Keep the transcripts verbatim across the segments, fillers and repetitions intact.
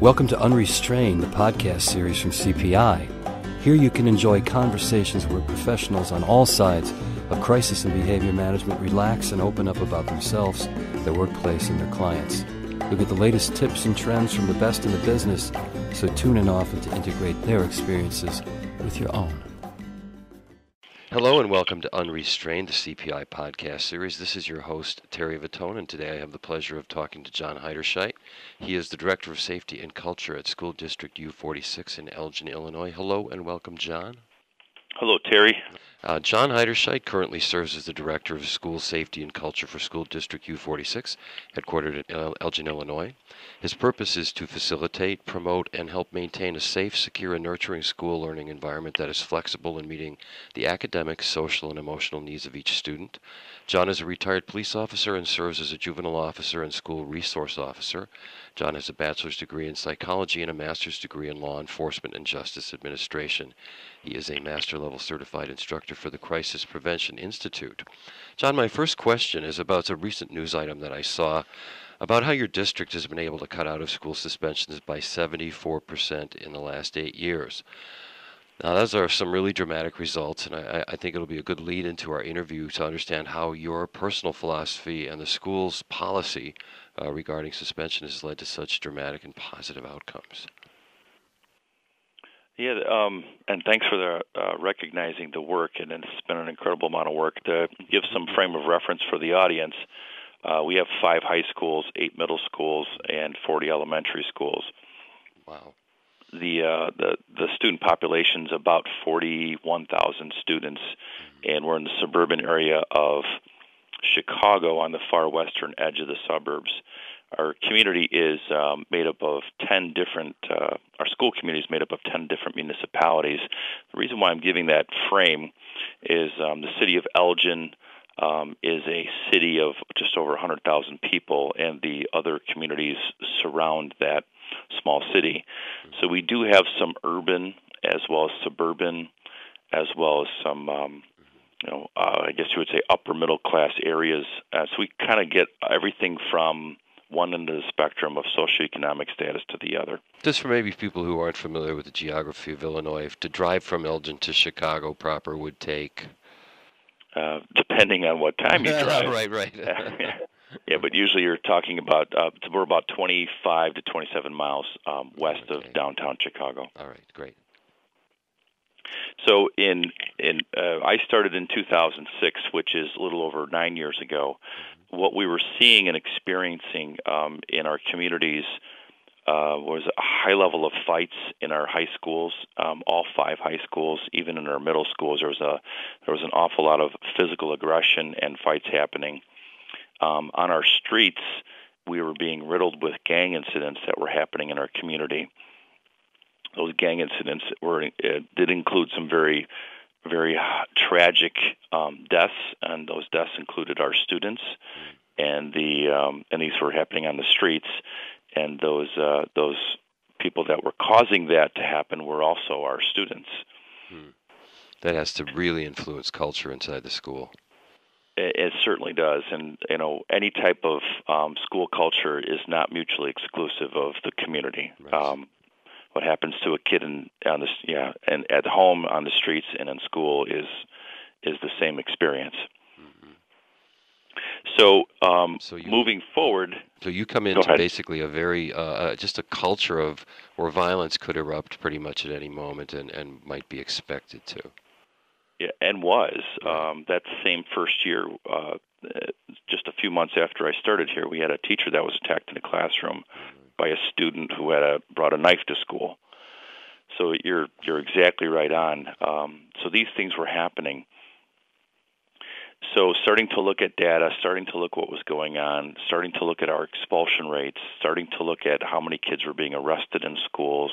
Welcome to Unrestrained, the podcast series from C P I. Here you can enjoy conversations where professionals on all sides of crisis and behavior management relax and open up about themselves, their workplace, and their clients. You'll get the latest tips and trends from the best in the business, so tune in often to integrate their experiences with your own. Hello and welcome to Unrestrained, the C P I podcast series. This is your host, Terry Vittone, and today I have the pleasure of talking to John Heiderscheidt. He is the Director of Safety and Culture at School District U forty-six in Elgin, Illinois. Hello and welcome, John. Hello, Terry. Uh, John Heiderscheidt currently serves as the Director of School Safety and Culture for School District U forty-six, headquartered in Elgin, Illinois. His purpose is to facilitate, promote, and help maintain a safe, secure, and nurturing school learning environment that is flexible in meeting the academic, social, and emotional needs of each student. John is a retired police officer and serves as a juvenile officer and school resource officer. John has a bachelor's degree in psychology and a master's degree in law enforcement and justice administration. He is a master-level certified instructor for the Crisis Prevention Institute. John, my first question is about a recent news item that I saw about how your district has been able to cut out of school suspensions by seventy-four percent in the last eight years. Now, those are some really dramatic results, and I, I think it'll be a good lead into our interview to understand how your personal philosophy and the school's policy uh, regarding suspension has led to such dramatic and positive outcomes. Yeah, um, and thanks for the, uh, recognizing the work, and it's been an incredible amount of work. To give some frame of reference for the audience, uh, we have five high schools, eight middle schools, and forty elementary schools. Wow. The uh, the, the student population's about forty-one thousand students, and we're in the suburban area of Chicago on the far western edge of the suburbs. Our community is um, made up of ten different, uh, our school community is made up of ten different municipalities. The reason why I'm giving that frame is um, the city of Elgin um, is a city of just over one hundred thousand people, and the other communities surround that small city. So we do have some urban as well as suburban, as well as some um You know, uh, I guess you would say upper middle class areas. Uh, so we kind of get everything from one end of the spectrum of socioeconomic status to the other. Just for maybe people who aren't familiar with the geography of Illinois, to drive from Elgin to Chicago proper would take? Uh, depending on what time you drive. right, right. Yeah, but usually you're talking about, uh, we're about twenty-five to twenty-seven miles um, west okay. of downtown Chicago. All right, great. So in in uh, I started in two thousand six, which is a little over nine years ago. What we were seeing and experiencing um, in our communities uh, was a high level of fights in our high schools, um, all five high schools, even in our middle schools. There was a there was an awful lot of physical aggression and fights happening um, on our streets. We were being riddled with gang incidents that were happening in our community. Those gang incidents were uh, did include some very, very tragic um, deaths, and those deaths included our students, and the um, and these were happening on the streets, and those uh, those people that were causing that to happen were also our students. Hmm. That has to really influence culture inside the school. It, it certainly does, and you know any type of um, school culture is not mutually exclusive of the community. Right. Um, What happens to a kid in, on the, yeah, and at home, on the streets, and in school is is the same experience. Mm-hmm. So, um, so you, moving forward, so you come into basically a very uh, just a culture of where violence could erupt pretty much at any moment, and, and might be expected to. Yeah, and was um, that same first year, uh, just a few months after I started here, we had a teacher that was attacked in a classroom. Mm-hmm. By a student who had a, brought a knife to school. So you're you're exactly right on. Um, so these things were happening. So starting to look at data, starting to look what was going on, starting to look at our expulsion rates, starting to look at how many kids were being arrested in schools,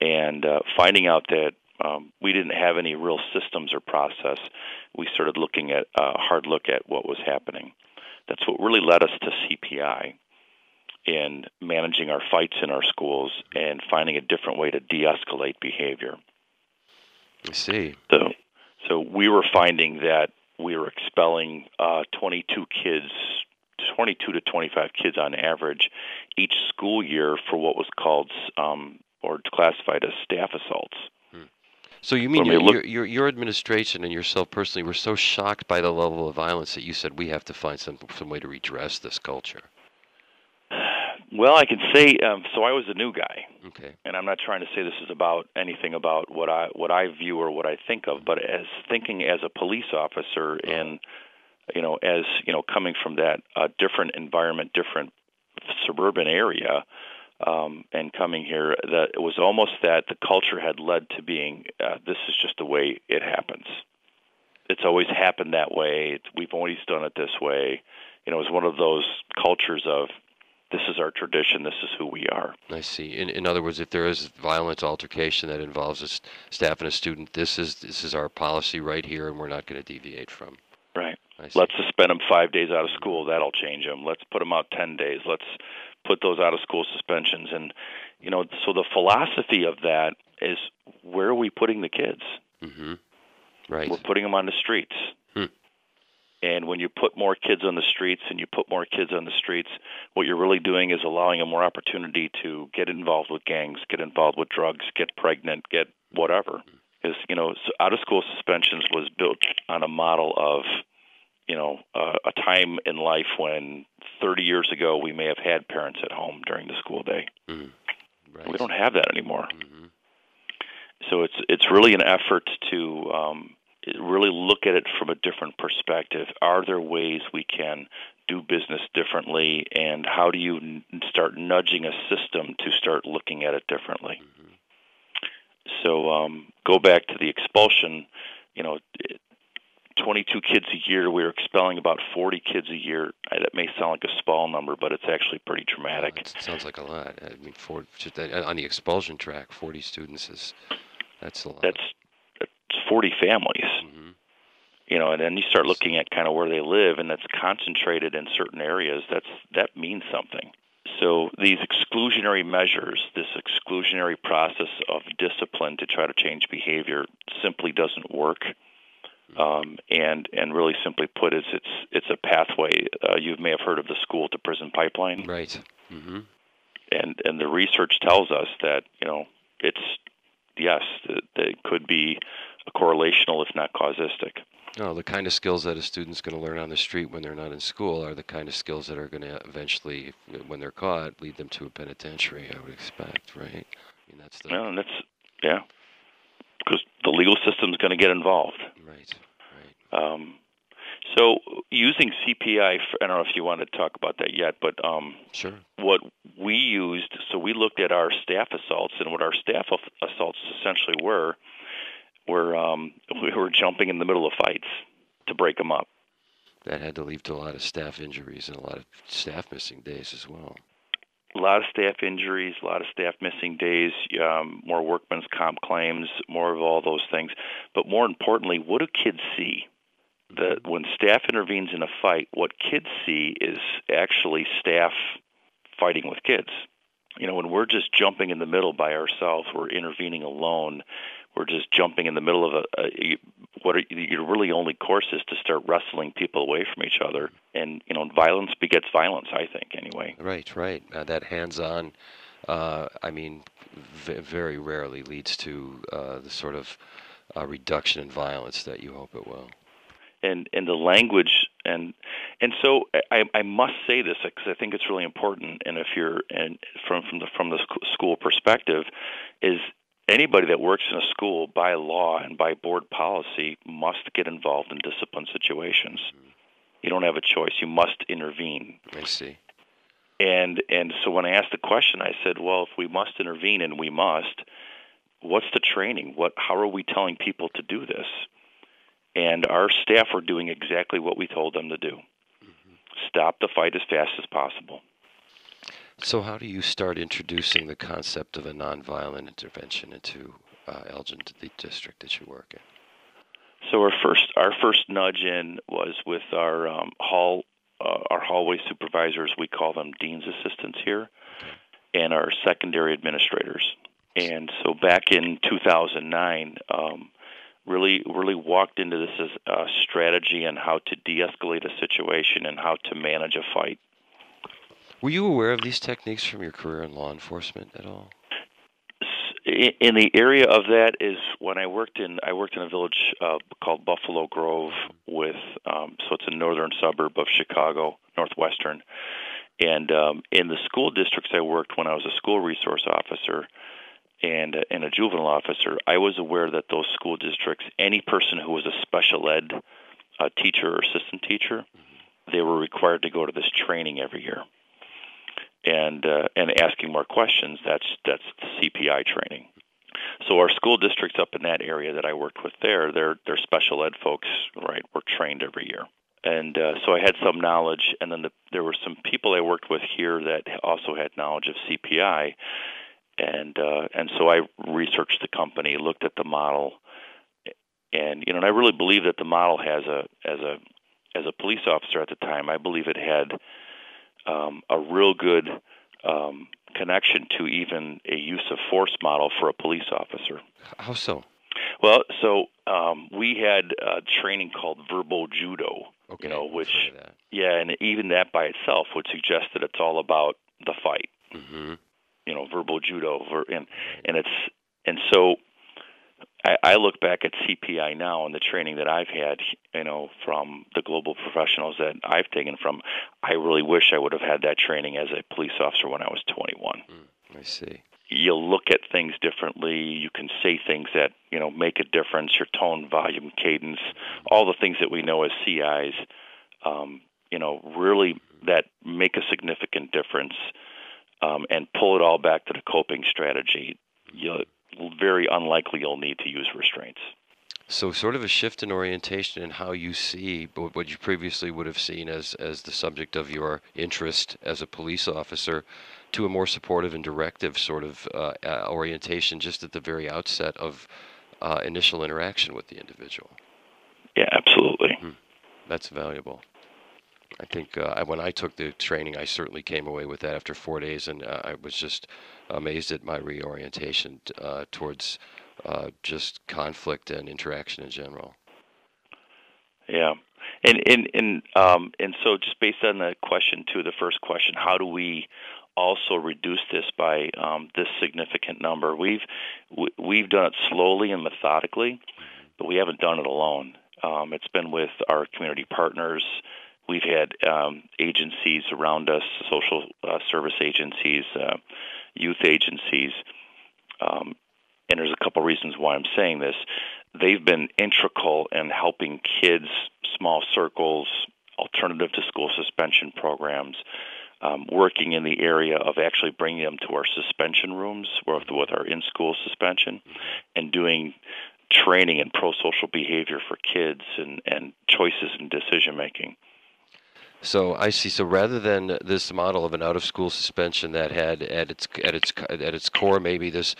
and uh, finding out that um, we didn't have any real systems or process. We started looking at a uh, hard look at what was happening. That's what really led us to C P I. In managing our fights in our schools and finding a different way to de-escalate behavior. I see. So, so we were finding that we were expelling uh, twenty-two kids twenty-two to twenty-five kids on average each school year for what was called um, or classified as staff assaults. Hmm. So you mean your, look, your, your your administration and yourself personally were so shocked by the level of violence that you said we have to find some some way to redress this culture? Well, I can say um, so. I was a new guy, okay, and I'm not trying to say this is about anything about what I what I view or what I think of, but as thinking as a police officer and you know, as you know, coming from that uh, different environment, different suburban area, um, and coming here, that it was almost that the culture had led to being uh, this is just the way it happens. It's always happened that way. It's, we've always done it this way. You know, it's one of those cultures of, this is our tradition, this is who we are. I see. In, in other words, if there is violent altercation that involves a staff and a student, this is this is our policy right here, and we're not going to deviate from. Right. Let's suspend them five days out of school. That'll change them. Let's put them out ten days. Let's put those out of school suspensions. And, you know, so the philosophy of that is, where are we putting the kids? Mm-hmm. Right. We're putting them on the streets. Hmm. And when you put more kids on the streets and you put more kids on the streets, what you're really doing is allowing them more opportunity to get involved with gangs, get involved with drugs, get pregnant, get whatever. Because, you know, out-of-school suspensions was built on a model of, you know, uh, a time in life when thirty years ago we may have had parents at home during the school day. Mm, right. We don't have that anymore. Mm-hmm. So it's it's really an effort to um, really look at it from a different perspective. Are there ways we can do business differently, and how do you n- start nudging a system to start looking at it differently? Mm-hmm. So um, go back to the expulsion, you know, it, twenty-two kids a year, we were expelling about forty kids a year. That may sound like a small number, but it's actually pretty dramatic. It uh, sounds like a lot. I mean, for, just on the expulsion track, forty students is, that's a lot. That's, that's forty families. Mm-hmm. You know, and then you start looking at kind of where they live, and that's concentrated in certain areas. That's that means something. So these exclusionary measures, this exclusionary process of discipline to try to change behavior simply doesn't work. Um, and and really simply put, is it's it's a pathway. Uh, you may have heard of the school to prison pipeline, right? Mm-hmm. And and the research tells us that you know it's yes, it, it could be a correlational, if not causistic. No, the kind of skills that a student's going to learn on the street when they're not in school are the kind of skills that are going to eventually, when they're caught, lead them to a penitentiary. I would expect, right? I mean, that's the no, and that's yeah. Because the legal system's going to get involved. Right, right. Um, so using C P I, for, I don't know if you want to talk about that yet, but um, sure. What we used, so we looked at our staff assaults, and what our staff assaults essentially were, were um, we were jumping in the middle of fights to break them up. That had to lead to a lot of staff injuries and a lot of staff missing days as well. A lot of staff injuries, a lot of staff missing days, um, more workman's comp claims, more of all those things. But more importantly, what do kids see? The, when staff intervenes in a fight, what kids see is actually staff fighting with kids. You know, when we're just jumping in the middle by ourselves, we're intervening alone, we're just jumping in the middle of a, a what are, your really only course is to start wrestling people away from each other. And, you know, violence begets violence, I think, anyway. Right, right. Uh, that hands-on, uh, I mean, v- very rarely leads to uh, the sort of uh, reduction in violence that you hope it will. And, and the language, and and so I, I must say this because I think it's really important. And if you're and from from the from the school perspective, is anybody that works in a school by law and by board policy must get involved in discipline situations. Mm-hmm. You don't have a choice. You must intervene. I see. And and so when I asked the question, I said, well, if we must intervene, and we must, what's the training? What how are we telling people to do this? And our staff were doing exactly what we told them to do. Mm-hmm. Stop the fight as fast as possible. So how do you start introducing the concept of a nonviolent intervention into uh, Elgin, the district that you work in? So our first our first nudge in was with our um, hall uh, our hallway supervisors. We call them dean's assistants here, okay, and our secondary administrators. And so back in two thousand nine. Um, Really, really walked into this as a strategy on how to de-escalate a situation and how to manage a fight. Were you aware of these techniques from your career in law enforcement at all? In the area of that is when I worked in I worked in a village uh, called Buffalo Grove with um, so it's a northern suburb of Chicago, northwestern, and um, in the school districts I worked when I was a school resource officer and and a juvenile officer, I was aware that those school districts, any person who was a special ed uh, teacher or assistant teacher, they were required to go to this training every year. And uh, and asking more questions, that's that's the C P I training. So our school districts up in that area that I worked with there, they're, they're special ed folks, right, were trained every year. And uh, so I had some knowledge, and then the, there were some people I worked with here that also had knowledge of C P I. And uh, and so I researched the company, looked at the model, and you know, and I really believe that the model has a as a as a police officer at the time, I believe it had Um, a real good um, connection to even a use of force model for a police officer. How so? Well, so um, we had a training called Verbal Judo, okay, you know, which, yeah, and even that by itself would suggest that it's all about the fight. Mm-hmm. You know, Verbal Judo, ver and and it's and so I, I look back at C P I now and the training that I've had, you know, from the global professionals that I've taken from, I really wish I would have had that training as a police officer when I was twenty-one. Mm, I see. You look at things differently. You can say things that, you know, make a difference, your tone, volume, cadence, all the things that we know as C Is, um, you know, really that make a significant difference um, and pull it all back to the coping strategy. You very unlikely you'll need to use restraints. So sort of a shift in orientation in how you see what you previously would have seen as, as the subject of your interest as a police officer to a more supportive and directive sort of uh, uh, orientation just at the very outset of uh, initial interaction with the individual. Yeah, absolutely. Hmm. That's valuable. I think uh, when I took the training, I certainly came away with that after four days, and uh, I was just amazed at my reorientation uh, towards uh, just conflict and interaction in general. Yeah, and and and um, and so just based on the question too, the first question, how do we also reduce this by um, this significant number? We've we've done it slowly and methodically, but we haven't done it alone. Um, it's been with our community partners. We've had um, agencies around us, social uh, service agencies, uh, youth agencies, um, and there's a couple reasons why I'm saying this. They've been integral in helping kids, small circles, alternative to school suspension programs, um, working in the area of actually bringing them to our suspension rooms with, with our in-school suspension and doing training in pro-social behavior for kids and, and choices in decision-making. So I see. So rather than this model of an out-of-school suspension that had at its at its at its core maybe this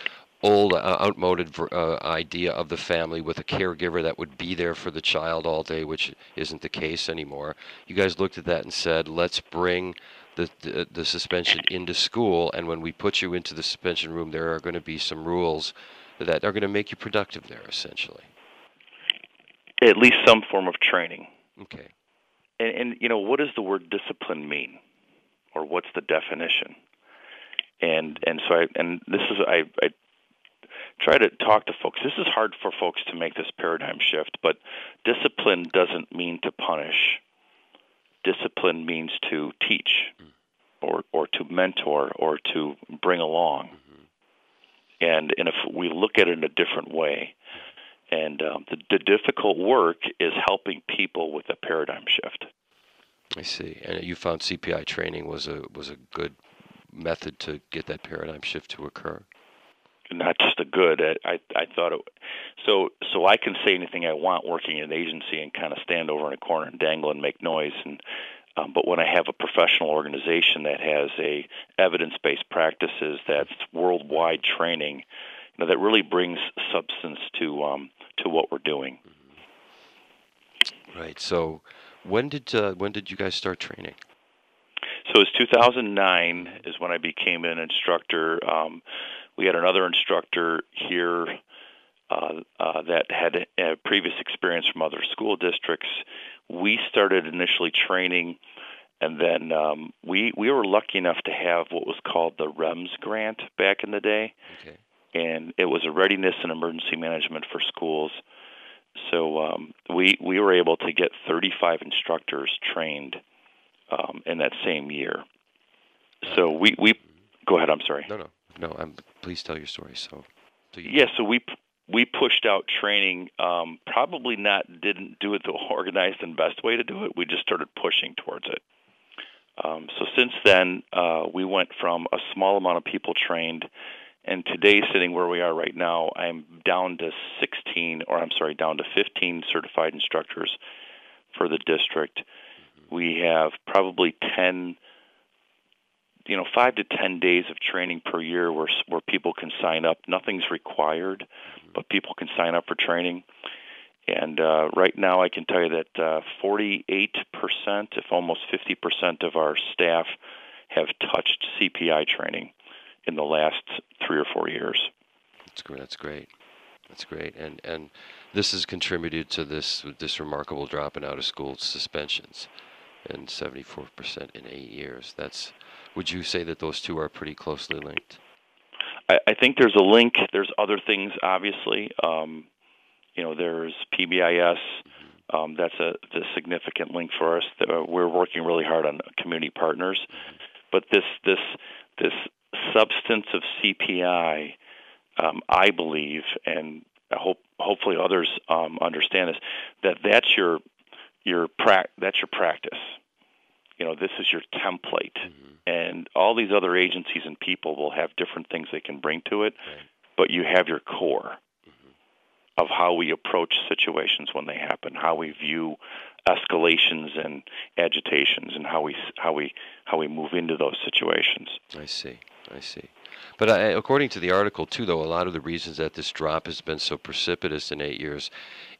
old, uh, outmoded uh, idea of the family with a caregiver that would be there for the child all day, which isn't the case anymore. You guys looked at that and said, "Let's bring the the, the suspension into school, and when we put you into the suspension room, there are going to be some rules that are going to make you productive there, essentially." At least some form of training. Okay. And, and, you know, what does the word discipline mean, or what's the definition? And and so I and this is I, I try to talk to folks. This is hard for folks to make this paradigm shift, but discipline doesn't mean to punish. Discipline means to teach, or or to mentor, or to bring along. Mm-hmm. And and if we look at it in a different way. And um, the, the difficult work is helping people with a paradigm shift. I see. And you found C P I training was a was a good method to get that paradigm shift to occur. Not just a good. I I thought it. So so I can say anything I want working in an agency and kind of stand over in a corner and dangle and make noise. And um, but when I have a professional organization that has a evidence-based practices that's worldwide training, you know, that really brings substance to um, to what we're doing. Right. So, when did uh, when did you guys start training? So, it was two thousand nine is when I became an instructor. Um, we had another instructor here uh, uh, that had a, a previous experience from other school districts. We started initially training And then um, we we were lucky enough to have what was called the REMS grant back in the day. Okay. And it was a readiness and emergency management for schools. So um, we we were able to get thirty-five instructors trained um, in that same year. So we, we go ahead. I'm sorry. No, no, no. I'm, please tell your story. So, so you... yeah. So we we pushed out training. Um, probably not didn't do it the organized and best way to do it. We just started pushing towards it. Um, so since then, uh, we went from a small amount of people trained, and today, sitting where we are right now, I'm down to sixteen, or I'm sorry, down to fifteen certified instructors for the district. Mm-hmm. We have probably ten, you know, five to ten days of training per year where where people can sign up. Nothing's required, mm-hmm. but people can sign up for training. And uh, right now I can tell you that uh, forty-eight percent, if almost fifty percent of our staff have touched C P I training in the last three or four years. That's great. That's great. That's great. And and this has contributed to this this remarkable drop in out of school suspensions, and seventy-four percent in eight years. That's. Would you say that those two are pretty closely linked? I, I think there's a link. There's other things, obviously. Um, you know, there's P B I S. Mm-hmm. um, that's a the significant link for us. We're working really hard on community partners, mm-hmm. but this this this. substance of C P I, um, I believe, and I hope hopefully others um, understand this, that that's your your pra- that's your practice. You know, this is your template, mm-hmm. and all these other agencies and people will have different things they can bring to it, right. but you have your core mm-hmm. of how we approach situations when they happen, how we view escalations and agitations, and how we how we how we move into those situations. I see. I see. But I, according to the article, too, though, a lot of the reasons that this drop has been so precipitous in eight years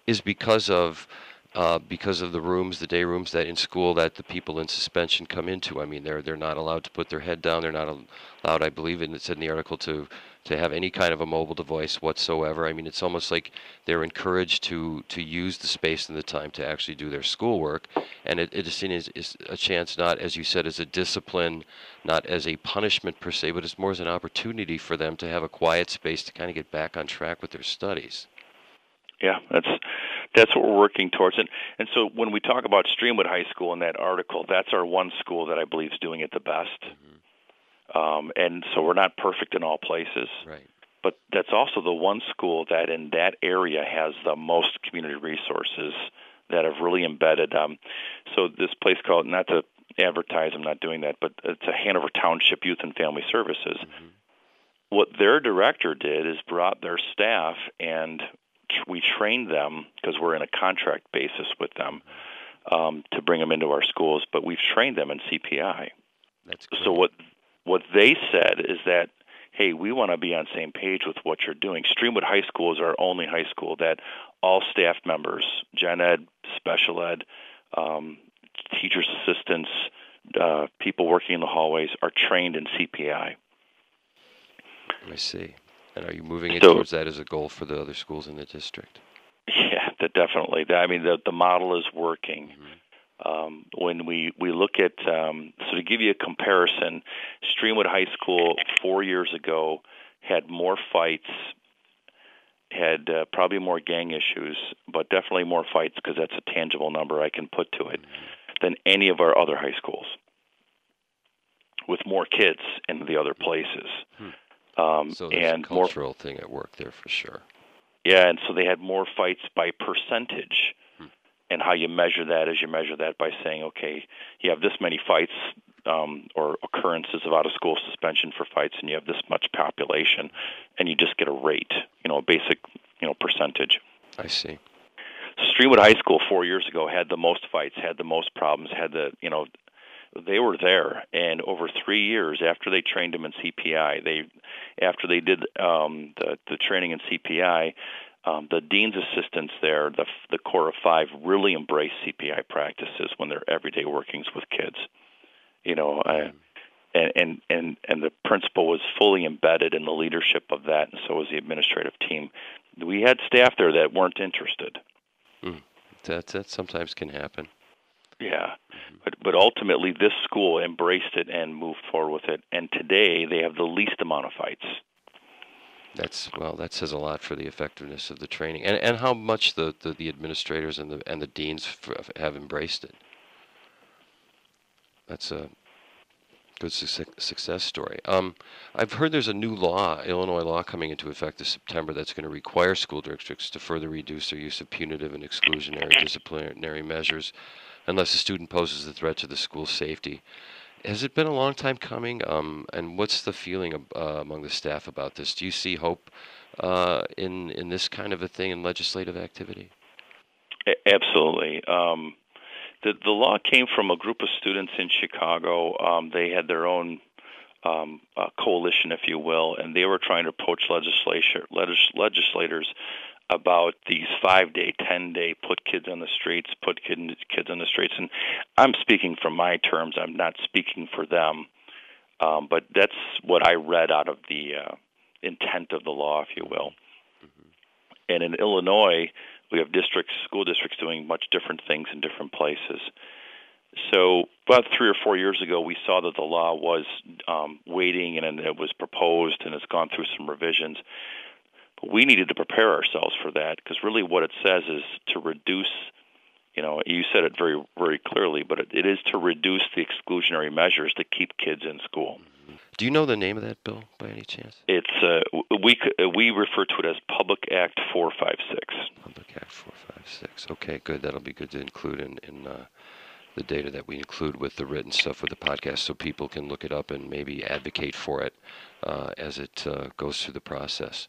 is because of uh, because of the rooms, the day rooms that in school that the people in suspension come into. I mean, they're they're not allowed to put their head down. They're not allowed, I believe, and it said in the article, to to have any kind of a mobile device whatsoever. I mean, it's almost like they're encouraged to to use the space and the time to actually do their schoolwork. And it, it is seen as is a chance, not, as you said, as a discipline, not as a punishment per se, but it's more as an opportunity for them to have a quiet space to kind of get back on track with their studies. Yeah, that's that's what we're working towards. And, and so when we talk about Streamwood High School in that article, that's our one school that I believe is doing it the best. Mm-hmm. Um, and so we're not perfect in all places, right. but that's also the one school that in that area has the most community resources that have really embedded. Um, so this place called, not to advertise, I'm not doing that, but it's a Hanover Township Youth and Family Services. Mm-hmm. What their director did is brought their staff, and we trained them because we're in a contract basis with them um, to bring them into our schools, but we've trained them in C P I. That's great. So what... What they said is that, hey, we want to be on the same page with what you're doing. Streamwood High School is our only high school that all staff members, gen ed, special ed, um, teachers' assistants, uh, people working in the hallways, are trained in C P I. I see. And are you moving it so, towards that as a goal for the other schools in the district? Yeah, that definitely. I mean, the, the model is working. Mm-hmm. Um, when we, we look at, um, so to give you a comparison, Streamwood High School four years ago had more fights, had uh, probably more gang issues, but definitely more fights because that's a tangible number I can put to it, than any of our other high schools, with more kids in the other places. Hmm. Um, so there's and a cultural more, thing at work there for sure. Yeah, and so they had more fights by percentage. And how you measure that is you measure that by saying, okay, you have this many fights um, or occurrences of out-of-school suspension for fights, and you have this much population, and you just get a rate, you know, a basic, you know, percentage. I see. Streamwood High School four years ago had the most fights, had the most problems, had the, you know, they were there. And over three years after they trained them in C P I, they after they did um, the, the training in C P I, Um, the dean's assistants there, the the core of five, really embrace C P I practices when they're everyday workings with kids. You know, I, and, and and and the principal was fully embedded in the leadership of that, and so was the administrative team. We had staff there that weren't interested. Mm, that that sometimes can happen. Yeah, but but ultimately this school embraced it and moved forward with it, and today they have the least amount of fights. That's well. That says a lot for the effectiveness of the training, and and how much the, the, the administrators and the and the deans f have embraced it. That's a good su success story. Um, I've heard there's a new law, Illinois law, coming into effect this September that's going to require school districts to further reduce their use of punitive and exclusionary disciplinary measures, unless a student poses a threat to the school's safety. Has it been a long time coming? Um, and what's the feeling of, uh, among the staff about this? Do you see hope uh, in in this kind of a thing in legislative activity? Absolutely. Um, the the law came from a group of students in Chicago. Um, they had their own um, uh, coalition, if you will, and they were trying to approach legislature legis legislators about these five-day, ten-day, put kids on the streets, put kid, kids on the streets. And I'm speaking from my terms. I'm not speaking for them. Um, but that's what I read out of the uh, intent of the law, if you will. Mm-hmm. And in Illinois, we have districts, school districts doing much different things in different places. So about three or four years ago, we saw that the law was um, waiting, and it was proposed, and it's gone through some revisions. We needed to prepare ourselves for that, because really what it says is to reduce, you know, you said it very, very clearly, but it, it is to reduce the exclusionary measures that keep kids in school. Do you know the name of that bill by any chance? It's, uh, we, we refer to it as Public Act four five six. Public Act four five six. Okay, good. That'll be good to include in, in uh, the data that we include with the written stuff with the podcast, so people can look it up and maybe advocate for it uh, as it uh, goes through the process.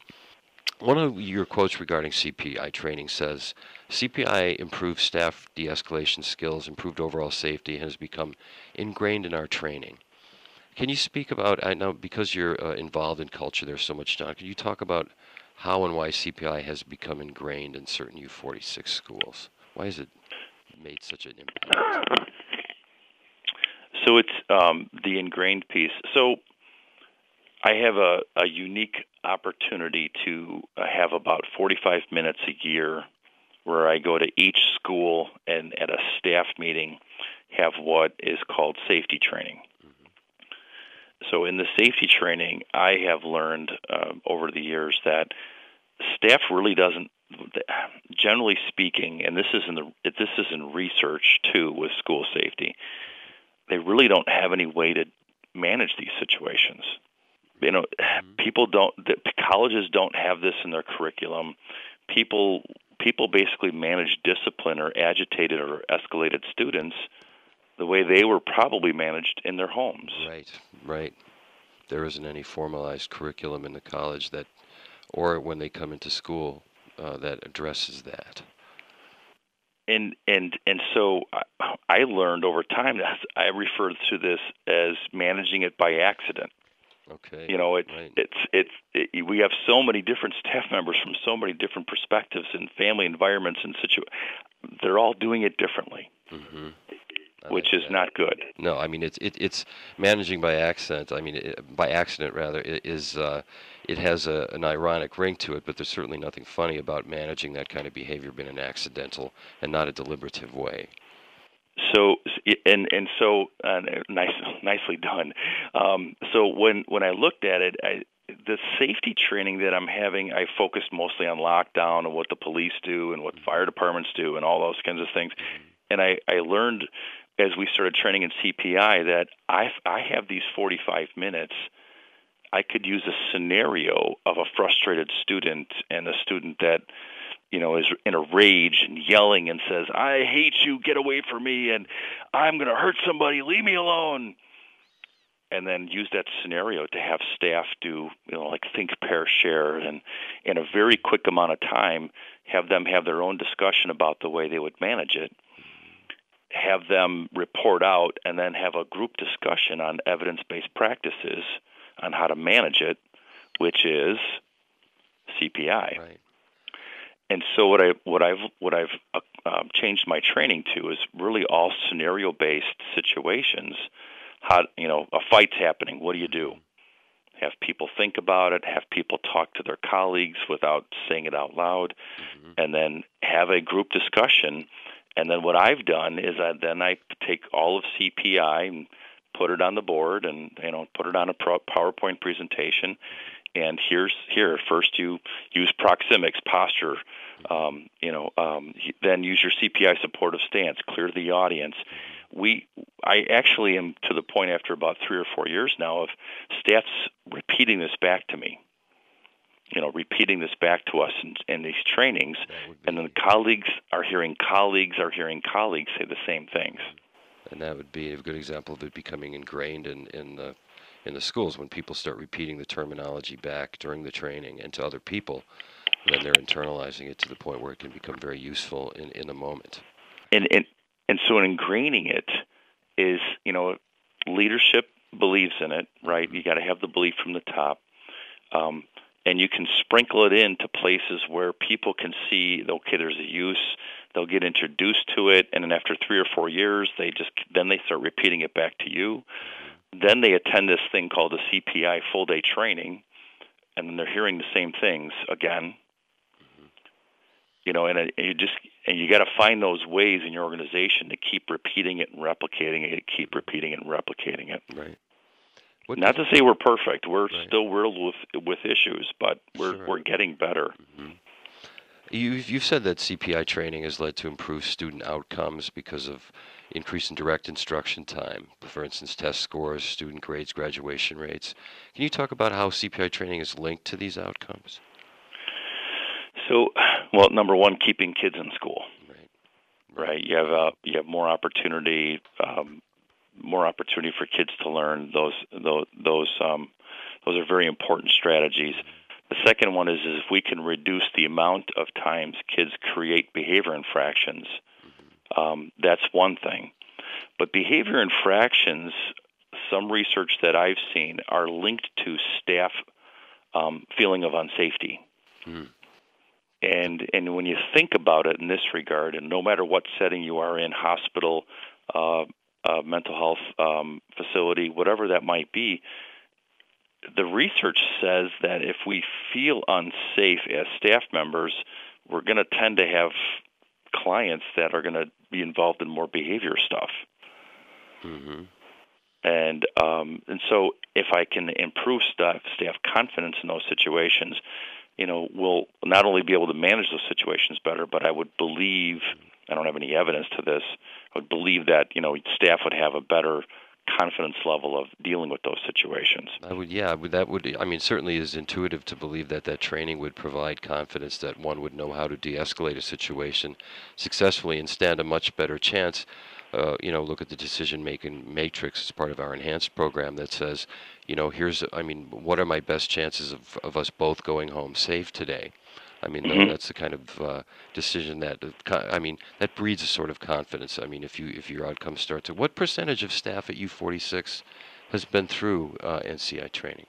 One of your quotes regarding C P I training says, C P I improved staff de-escalation skills, improved overall safety, and has become ingrained in our training. Can you speak about, I know because you're uh, involved in culture there's so much, John, can you talk about how and why C P I has become ingrained in certain U forty-six schools? Why has it made such an impact? So it's um, the ingrained piece. So I have a, a unique opportunity to have about forty-five minutes a year where I go to each school and at a staff meeting have what is called safety training. Mm-hmm. So in the safety training, I have learned uh, over the years that staff really doesn't, generally speaking, and this is in the this is in research too with school safety, they really don't have any way to manage these situations. You know, people don't, the colleges don't have this in their curriculum. People people basically manage discipline or agitated or escalated students the way they were probably managed in their homes. Right, right. There isn't any formalized curriculum in the college that, or when they come into school, uh, that addresses that. And and and so I learned over time that I referred to this as managing it by accident. Okay. You know, it's right. it's it's it, we have so many different staff members from so many different perspectives and family environments and situ. They're all doing it differently, mm-hmm. which like is that. Not good. No, I mean it's it, it's managing by accident. I mean it, by accident rather it is uh, it has a, an ironic ring to it, but there's certainly nothing funny about managing that kind of behavior in an accidental and not a deliberative way. So and and so uh, nice, nicely done. Um, so when when I looked at it, I, the safety training that I'm having, I focused mostly on lockdown and what the police do and what fire departments do and all those kinds of things. And I, I learned as we started training in C P I that I I have these forty-five minutes. I could use a scenario of a frustrated student and a student that, you know, is in a rage and yelling and says, I hate you, get away from me, and I'm going to hurt somebody, leave me alone. And then use that scenario to have staff do, you know, like think, pair, share, and in a very quick amount of time, have them have their own discussion about the way they would manage it, have them report out, and then have a group discussion on evidence-based practices on how to manage it, which is C P I. Right. And so what I what I've what I've uh, um, changed my training to is really all scenario-based situations. How, you know, a fight's happening. What do you do? Have people think about it. Have people talk to their colleagues without saying it out loud, mm-hmm. and then have a group discussion And then what I've done is I, then I take all of C P I and put it on the board, and you know, put it on a PowerPoint presentation. And here's here first you use proxemics, posture, um, you know, um, then use your C P I supportive stance, clear the audience. We, I actually am to the point after about three or four years now of staffs repeating this back to me, you know, repeating this back to us in, in these trainings, and then colleagues are hearing colleagues are hearing colleagues say the same things. And that would be a good example of it becoming ingrained in, in the in the schools. When people start repeating the terminology back during the training and to other people, then they're internalizing it to the point where it can become very useful in, in a moment. And, and and so in ingraining it is, you know, leadership believes in it, right? You got to have the belief from the top. Um, and you can sprinkle it into places where people can see, okay, there's a use, they'll get introduced to it, and then after three or four years, they just then they start repeating it back to you. Then they attend this thing called a C P I full-day training, and then they're hearing the same things again. Mm-hmm. You know, and it, you just and you got to find those ways in your organization to keep repeating it and replicating it, keep repeating it and replicating it. Right. What Not to say we're perfect. We're right. still riddled with with issues, but we're sure. we're getting better. Mm-hmm. You've, you've said that C P I training has led to improved student outcomes because of increase in direct instruction time, for instance, test scores, student grades, graduation rates. Can you talk about how C P I training is linked to these outcomes? So, well, number one, keeping kids in school. Right. Right. You have uh, you have more opportunity, um, more opportunity for kids to learn. Those those those um, those are very important strategies. The second one is, is if we can reduce the amount of times kids create behavior infractions, um, that's one thing. But behavior infractions, some research that I've seen, are linked to staff um, feeling of unsafety. Mm. And and when you think about it in this regard, and no matter what setting you are in, hospital, uh, uh, mental health um, facility, whatever that might be, the research says that if we feel unsafe as staff members, we're going to tend to have clients that are going to be involved in more behavior stuff. Mm-hmm. And um, and so if I can improve staff, staff confidence in those situations, you know, we'll not only be able to manage those situations better, but I would believe, I don't have any evidence to this, I would believe that, you know, staff would have a better confidence level of dealing with those situations. I would, yeah, that would, I mean, certainly is intuitive to believe that that training would provide confidence that one would know how to de-escalate a situation successfully and stand a much better chance. Uh, you know, look at the decision-making matrix as part of our enhanced program that says, you know, here's, I mean, what are my best chances of, of us both going home safe today? I mean, mm-hmm. that's the kind of uh, decision that, uh, I mean, that breeds a sort of confidence. I mean, if you if your outcomes start to, what percentage of staff at U forty-six has been through uh, N C I training?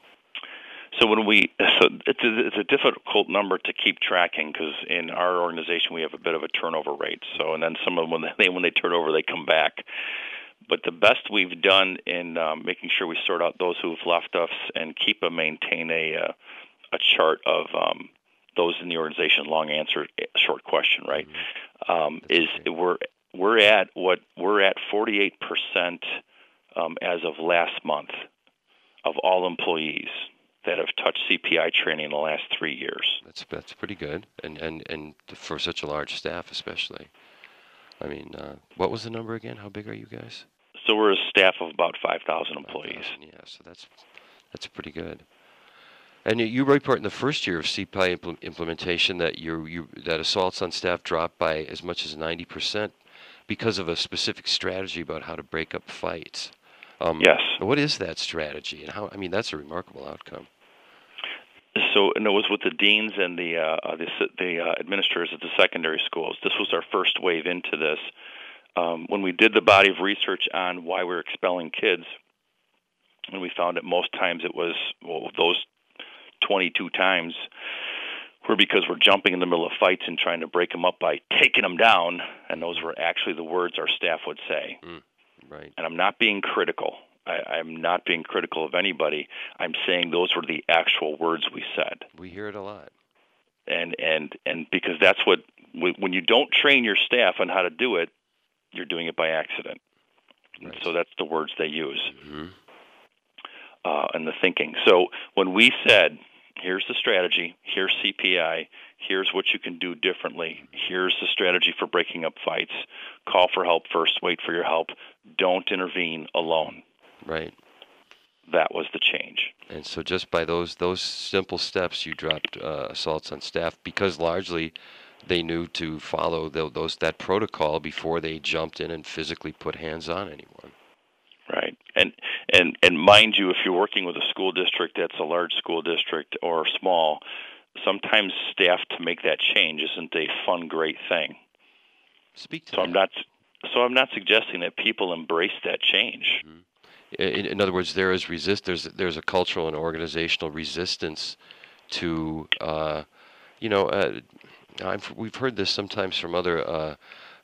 So when we, so it's a, it's a difficult number to keep tracking because in our organization we have a bit of a turnover rate. So, and then some of them, when they, when they turn over, they come back. But the best we've done in um, making sure we sort out those who've left us and keep a, maintain a, uh, a chart of, um, those in the organization, long answer, short question, right? Mm-hmm. Um, is great. we're we're at what we're at forty-eight percent um, as of last month of all employees that have touched C P I training in the last three years. That's that's pretty good, and and and for such a large staff, especially. I mean, uh, what was the number again? How big are you guys? So we're a staff of about five thousand employees. five thousand, yeah, so that's that's pretty good. And you report in the first year of C P I impl- implementation that you, you that assaults on staff dropped by as much as ninety percent because of a specific strategy about how to break up fights. Um, yes. What is that strategy, and how? I mean, that's a remarkable outcome. So, and it was with the deans and the uh, the, the uh, administrators at the secondary schools. This was our first wave into this. Um, when we did the body of research on why we're expelling kids, and we found that most times it was well those. twenty-two times were because we're jumping in the middle of fights and trying to break them up by taking them down, and those were actually the words our staff would say. Mm, right. And I'm not being critical. I, I'm not being critical of anybody. I'm saying those were the actual words we said. We hear it a lot. And and, and because that's what when you don't train your staff on how to do it, you're doing it by accident. Right. So that's the words they use, mm-hmm. uh, and the thinking. So when we said, here's the strategy, here's C P I, here's what you can do differently, here's the strategy for breaking up fights, call for help first, wait for your help, don't intervene alone. Right. That was the change. And so just by those those simple steps, you dropped uh, assaults on staff, because largely they knew to follow the, those that protocol before they jumped in and physically put hands on anyone. Right. And, and, and mind you, if you're working with a school district that's a large school district or small, sometimes staff to make that change isn't a fun, great thing. Speak to so that. I'm not, so I'm not suggesting that people embrace that change. Mm-hmm. In, in other words, there is resist. There's there's a cultural and organizational resistance to, uh, you know, uh, I've, we've heard this sometimes from other uh,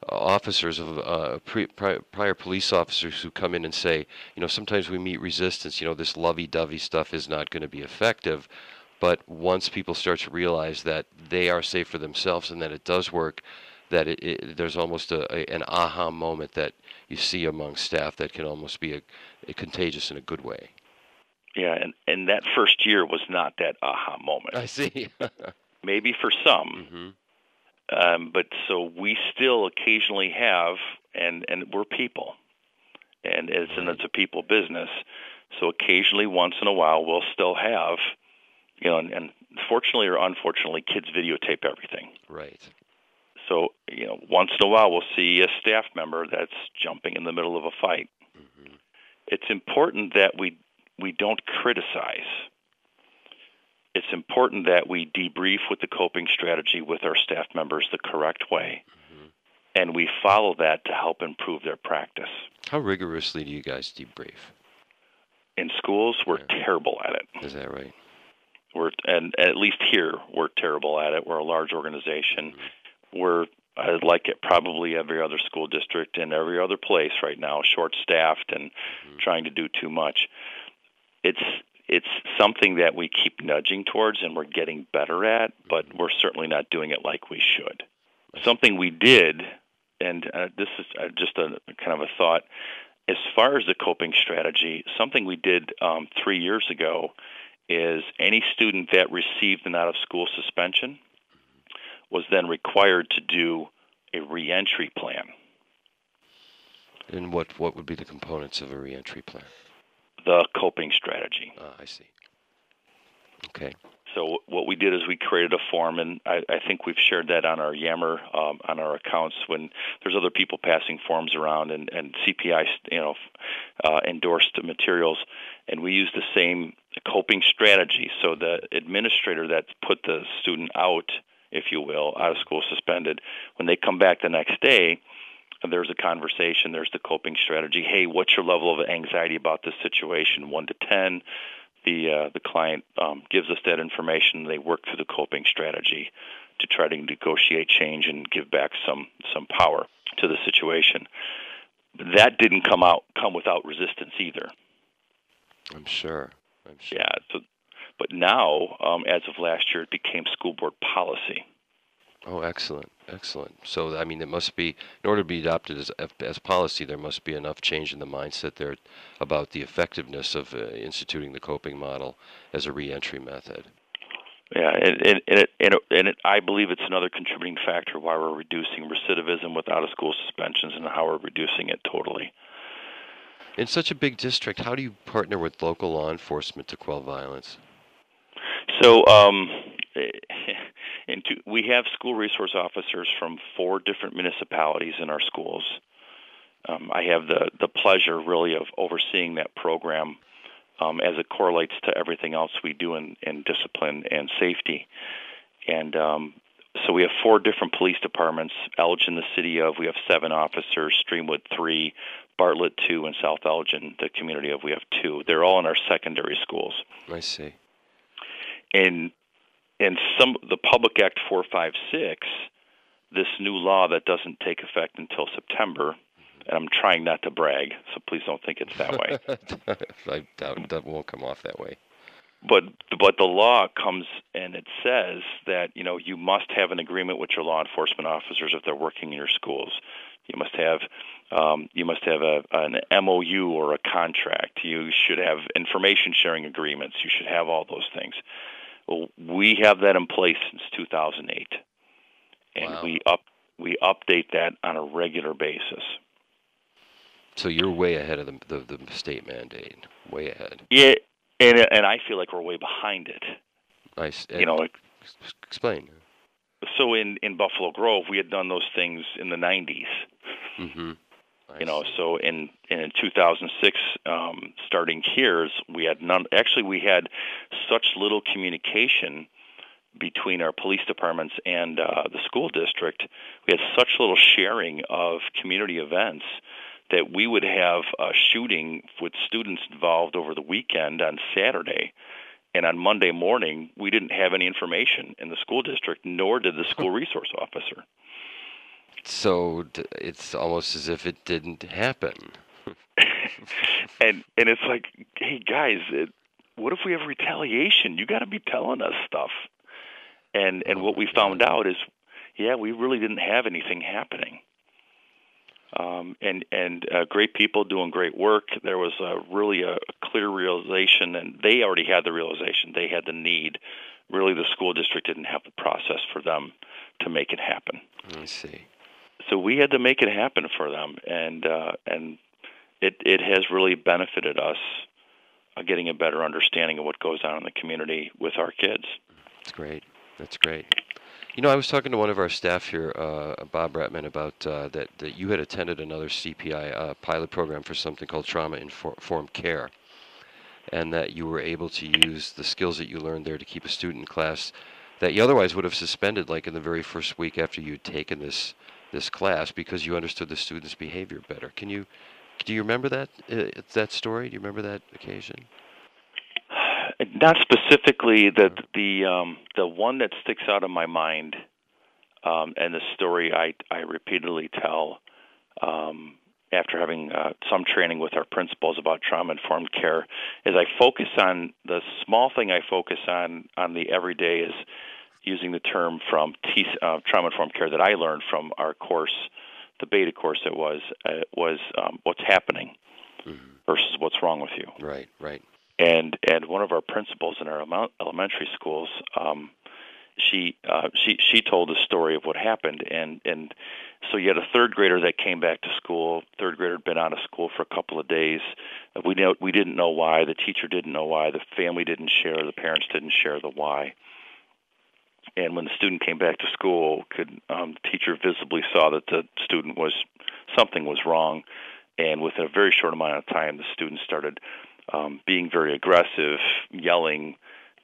officers of uh, pre, prior, prior police officers who come in and say, you know, sometimes we meet resistance. You know, this lovey-dovey stuff is not going to be effective. But once people start to realize that they are safe for themselves and that it does work, that it, it, there's almost a, a, an aha moment that you see among staff that can almost be a, a contagious in a good way. Yeah, and, and that first year was not that aha moment. I see. Maybe for some. Mm-hmm. um, but so we still occasionally have, and, and we're people, and it's, right. and it's a people business. So occasionally, once in a while, we'll still have, you know, and, and fortunately or unfortunately, kids videotape everything. Right. So, you know, once in a while we'll see a staff member that's jumping in the middle of a fight. Mm-hmm. It's important that we we don't criticize. It's important that we debrief with the coping strategy with our staff members the correct way, mm-hmm. and we follow that to help improve their practice. How rigorously do you guys debrief? In schools, we're yeah. terrible at it. Is that right? We're and at least here, we're terrible at it. We're a large organization. Mm-hmm. We're uh, like it probably every other school district and every other place right now, short-staffed and mm-hmm. trying to do too much. It's it's something that we keep nudging towards and we're getting better at, but we're certainly not doing it like we should. Something we did, and uh, this is uh, just a kind of a thought, as far as the coping strategy, something we did um, three years ago is any student that received an out-of-school suspension was then required to do a reentry plan. And what, what would be the components of a reentry plan? The coping strategy. Ah, I see. Okay. So what we did is we created a form, and I, I think we've shared that on our Yammer, um, on our accounts, when there's other people passing forms around and, and C P I, you know, uh, endorsed materials, and we used the same coping strategy. So the administrator that put the student out, if you will, out of school suspended, when they come back the next day, there's a conversation, there's the coping strategy. Hey, what's your level of anxiety about this situation, one to ten? The uh, the client um, gives us that information. They work through the coping strategy to try to negotiate change and give back some, some power to the situation. That didn't come out come without resistance either. I'm sure. I'm sure. Yeah, so... But now, um, as of last year, it became school board policy. Oh, excellent, excellent. So, I mean, it must be, in order to be adopted as as policy, there must be enough change in the mindset there about the effectiveness of uh, instituting the coping model as a reentry method. Yeah, and, and, and, it, and, it, and it, I believe it's another contributing factor why we're reducing recidivism with out-of-school suspensions and how we're reducing it totally. In such a big district, how do you partner with local law enforcement to quell violence? So um, and to, we have school resource officers from four different municipalities in our schools. Um, I have the, the pleasure, really, of overseeing that program um, as it correlates to everything else we do in, in discipline and safety. And um, so we have four different police departments, Elgin, the city of, we have seven officers, Streamwood three, Bartlett two, and South Elgin, the community of, we have two. They're all in our secondary schools. I see. And and some the Public Act four five six, this new law that doesn't take effect until September, and I'm trying not to brag, so please don't think it's that way. I doubt that won't come off that way. But but the law comes and it says that, you know, you must have an agreement with your law enforcement officers if they're working in your schools. You must have um, you must have a, an M O U or a contract. You should have information sharing agreements. You should have all those things. Well, we have that in place since two thousand eight, and wow. we up we update that on a regular basis. So you're way ahead of the the, the state mandate, way ahead. Yeah. And and I feel like we're way behind it. Nice. You know, like, explain. So in, in Buffalo Grove, we had done those things in the nineties. Mm-hmm. Nice. You know, so in and in two thousand six, um, starting here, we had none. Actually, we had such little communication between our police departments and uh, the school district. We had such little sharing of community events that we would have a shooting with students involved over the weekend on Saturday, and on Monday morning, we didn't have any information in the school district, nor did the school resource officer. So it's almost as if it didn't happen. and and it's like, hey, guys, it, what if we have retaliation? You got to be telling us stuff. And, and what we found out is, yeah, we really didn't have anything happening. Um, and and uh, great people doing great work. There was a, really a, a clear realization, and they already had the realization. They had the need. Really, the school district didn't have the process for them to make it happen. I see. So we had to make it happen for them, and uh, and it it has really benefited us uh, getting a better understanding of what goes on in the community with our kids. That's great. That's great. You know, I was talking to one of our staff here, uh, Bob Ratman, about uh, that, that you had attended another C P I uh, pilot program for something called trauma-informed care, and that you were able to use the skills that you learned there to keep a student in class that you otherwise would have suspended, like in the very first week after you'd taken this this class, because you understood the student's behavior better. Can you do you remember that uh, that story? Do you remember that occasion? Not specifically. The the um, the one that sticks out in my mind, um, and the story I I repeatedly tell um, after having uh, some training with our principals about trauma-informed care, is I focus on the small thing. I focus on on the everyday is using the term from T, uh, trauma-informed care that I learned from our course, the beta course. It was uh, was um, what's happening mm-hmm. versus what's wrong with you. Right. Right. And and one of our principals in our elementary schools, um, she uh, she she told the story of what happened, and and so you had a third grader that came back to school. Third grader had been out of school for a couple of days. We know we didn't know why. The teacher didn't know why. The family didn't share. The parents didn't share the why. And when the student came back to school, could um, the teacher visibly saw that the student was something was wrong, and within a very short amount of time, the student started. Um, being very aggressive, yelling.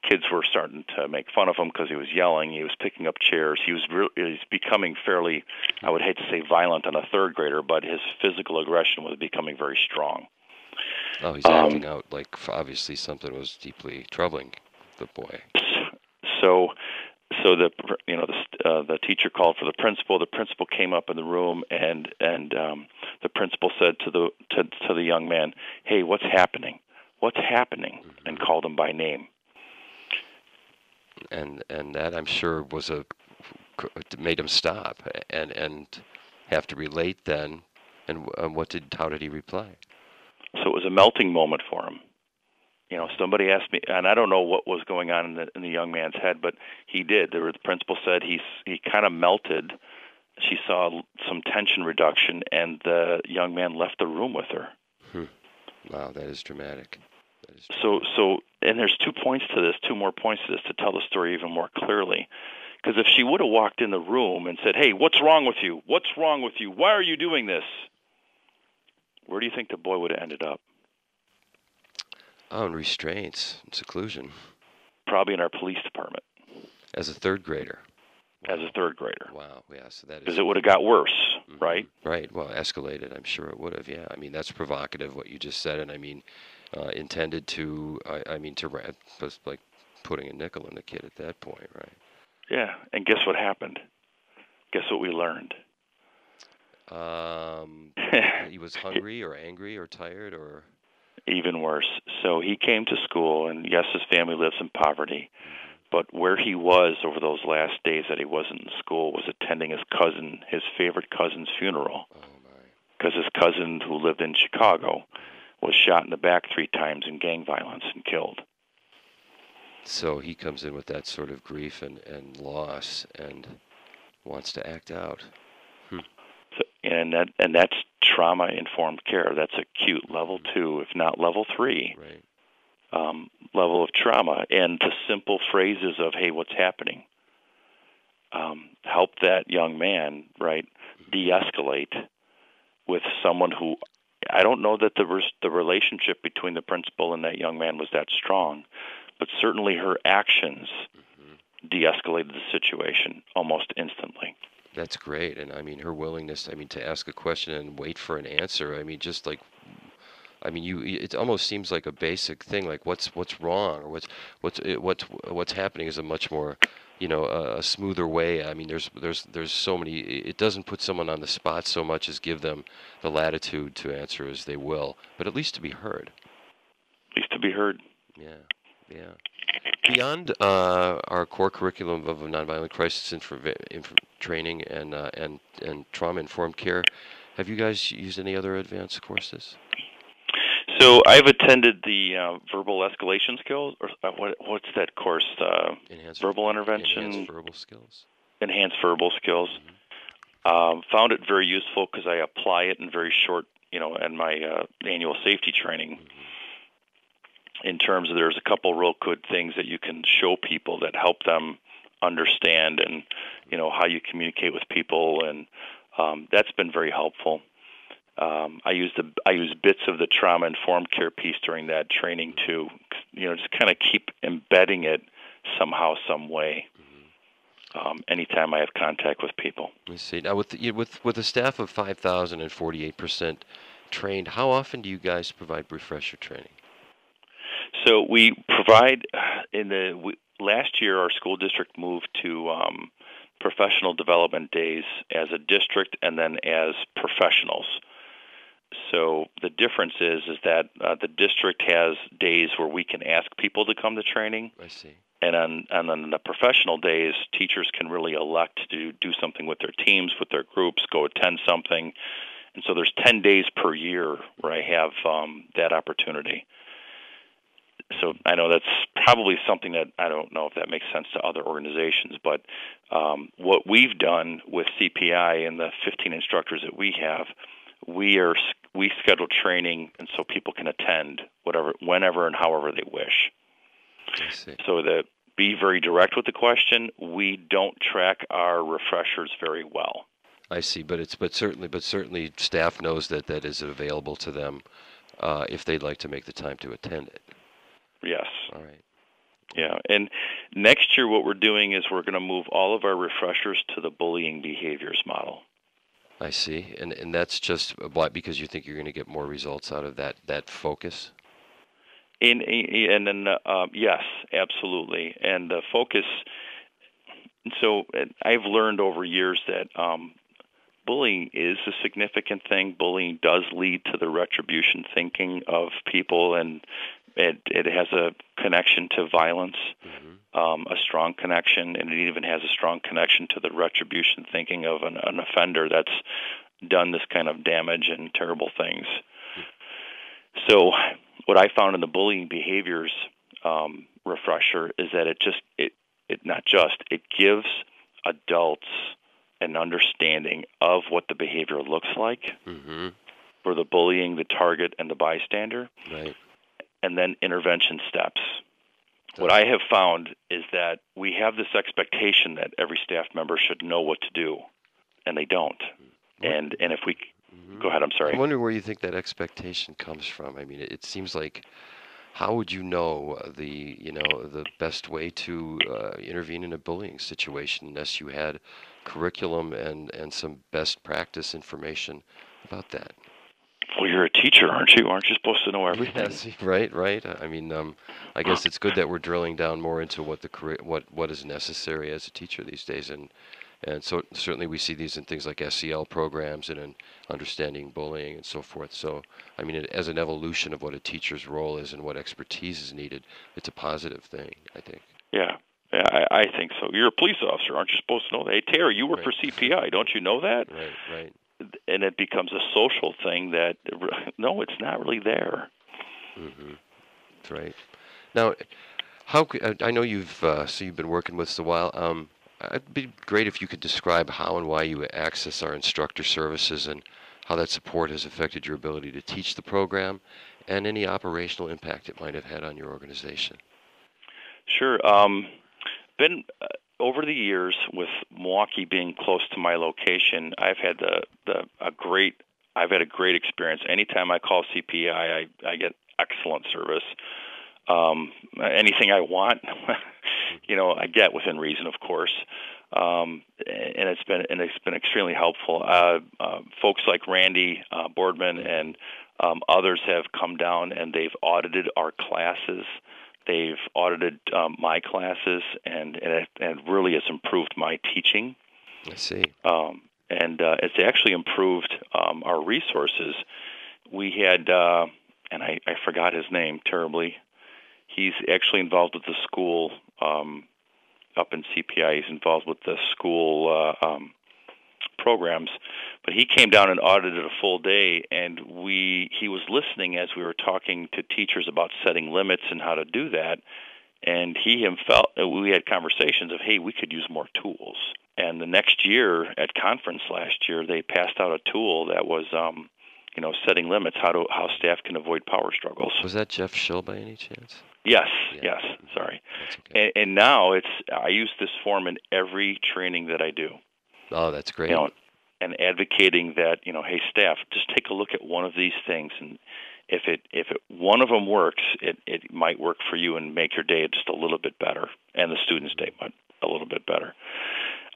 Kids were starting to make fun of him because he was yelling. He was picking up chairs. He was, re he was becoming fairly, I would hate to say violent on a third grader, but his physical aggression was becoming very strong. Oh, he's um, acting out like obviously something was deeply troubling the boy. So, so the you know the, uh, the teacher called for the principal. The principal came up in the room, and and um, the principal said to the to, to the young man, "Hey, what's happening?" What's happening, and called him by name. And and that, I'm sure, was a made him stop and and have to relate then. And what did how did he reply? So it was a melting moment for him. You know, somebody asked me, and I don't know what was going on in the in the young man's head, but he did. There, the principal said he he kind of melted. She saw some tension reduction, and the young man left the room with her. Hmm. Wow, that is dramatic. That is so, so, and there's two points to this, two more points to this to tell the story even more clearly. Because if she would have walked in the room and said, "Hey, what's wrong with you? What's wrong with you? Why are you doing this?" Where do you think the boy would have ended up? Oh, in restraints and seclusion. Probably in our police department. As a third grader. As a third grader. Wow, yeah, so that is... Because it would have got worse, mm-hmm. right? Right, well, escalated, I'm sure it would have, yeah. I mean, that's provocative, what you just said, and I mean, uh, intended to, I, I mean, to, like, putting a nickel in the kid at that point, right? Yeah, and guess what happened? Guess what we learned? Um, he was hungry or angry or tired or... even worse. So he came to school, and yes, his family lives in poverty, but where he was over those last days that he wasn't in school was attending his cousin, his favorite cousin's funeral, because his cousin, who lived in Chicago, was shot in the back three times in gang violence and killed. So he comes in with that sort of grief and, and loss and wants to act out. Hmm. So, and that and that's trauma-informed care. That's acute level mm-hmm. two, if not level three, right. um, level of trauma. And the simple phrases of, hey, what's happening? Um, help that young man, right, mm-hmm. de-escalate with someone who, I don't know that the res- the relationship between the principal and that young man was that strong, but certainly her actions mm-hmm. de-escalated the situation almost instantly. That's great. And I mean, her willingness, I mean, to ask a question and wait for an answer. I mean, just like, I mean, you, it almost seems like a basic thing, like what's, what's wrong or what's, what's, what's, what's happening is a much more, you know, a, a smoother way. I mean, there's, there's, there's so many, it doesn't put someone on the spot so much as give them the latitude to answer as they will, but at least to be heard. At least to be heard. Yeah. Yeah. Beyond uh, our core curriculum of nonviolent crisis inf- inf- training and uh, and and trauma-informed care, have you guys used any other advanced courses? So I've attended the uh, verbal escalation skills, or uh, what, what's that course? Uh, enhanced verbal intervention. Enhanced verbal skills. Enhanced verbal skills. Mm-hmm. Um, found it very useful because I apply it in very short, you know, in my uh, annual safety training. Mm-hmm. In terms of there's a couple real good things that you can show people that help them understand and, you know, how you communicate with people, and um, that's been very helpful. Um, I use the I use bits of the trauma-informed care piece during that training too, you know, just kind of keep embedding it somehow, some way. Um, anytime I have contact with people. I see. Now, with the, with with a staff of five thousand and forty-eight percent trained, how often do you guys provide refresher training? So we provide, in the we, last year our school district moved to um, professional development days as a district and then as professionals. So the difference is is that uh, the district has days where we can ask people to come to training. I see. And on, and on the professional days, teachers can really elect to do something with their teams, with their groups, go attend something. And so there's ten days per year where I have um, that opportunity. So I know that's probably something that I don't know if that makes sense to other organizations, but um, what we've done with C P I and the fifteen instructors that we have, we are we schedule training, and so people can attend whatever, whenever, and however they wish. I see. So to be very direct with the question, we don't track our refreshers very well. I see, but it's but certainly but certainly staff knows that that is available to them uh, if they'd like to make the time to attend it. Yes. All right. Yeah. And next year what we're doing is we're going to move all of our refreshers to the bullying behaviors model. I see. And and that's just because you think you're going to get more results out of that, that focus? In, in, in, uh, yes, absolutely. And the focus, so I've learned over years that um, bullying is a significant thing. Bullying does lead to the retribution thinking of people, and It it has a connection to violence, mm-hmm. um, a strong connection, and it even has a strong connection to the retribution thinking of an, an offender that's done this kind of damage and terrible things. Mm-hmm. So what I found in the bullying behaviors um, refresher is that it just, it, it not just, it gives adults an understanding of what the behavior looks like mm-hmm. for the bullying, the target, and the bystander. Right. And then intervention steps. What I have found is that we have this expectation that every staff member should know what to do, and they don't. And and if we mm-hmm. go ahead, I'm sorry. I wonder where you think that expectation comes from. I mean, it, it seems like how would you know the you know the best way to uh, intervene in a bullying situation unless you had curriculum and and some best practice information about that? Well, you're a teacher, aren't you? Aren't you supposed to know everything? Yes, right, right. I mean, um, I guess it's good that we're drilling down more into what the what what is necessary as a teacher these days, and And so certainly we see these in things like S E L programs and in understanding bullying and so forth. So, I mean, it, as an evolution of what a teacher's role is and what expertise is needed, it's a positive thing, I think. Yeah, yeah I, I think so. You're a police officer. Aren't you supposed to know that? Hey, Terry, you work right. for C P I. Don't you know that? Right, right. And it becomes a social thing that, no, it's not really there. Mm-hmm. That's right. Now, how I know you've uh, so you've been working with this a while. Um, it'd be great if you could describe how and why you access our instructor services and how that support has affected your ability to teach the program and any operational impact it might have had on your organization. Sure. Um, been uh, over the years, with Milwaukee being close to my location, I've had the, the a great I've had a great experience. Anytime I call C P I, I, I get excellent service. Um, anything I want, you know, I get within reason, of course. Um, and it's been and it's been extremely helpful. Uh, uh, folks like Randy uh, Boardman and um, others have come down and they've audited our classes. They've audited um, my classes, and and it, and really has improved my teaching. I see. Um, and uh, it's actually improved um, our resources. We had, uh, and I, I forgot his name terribly. He's actually involved with the school um, up in C P I. He's involved with the school uh, um, programs. But he came down and audited a full day, and we he was listening as we were talking to teachers about setting limits and how to do that. And he him felt we had conversations of, hey, we could use more tools. And the next year at conference last year, they passed out a tool that was, um, you know, setting limits, how to how staff can avoid power struggles. Was that Jeff Schill by any chance? Yes, yeah. yes, sorry. Okay. And, and now it's I use this form in every training that I do. Oh, that's great. You know, and advocating that, you know, hey, staff, just take a look at one of these things, and if it if it, one of them works, it, it might work for you and make your day just a little bit better, and the student's day might a little bit better.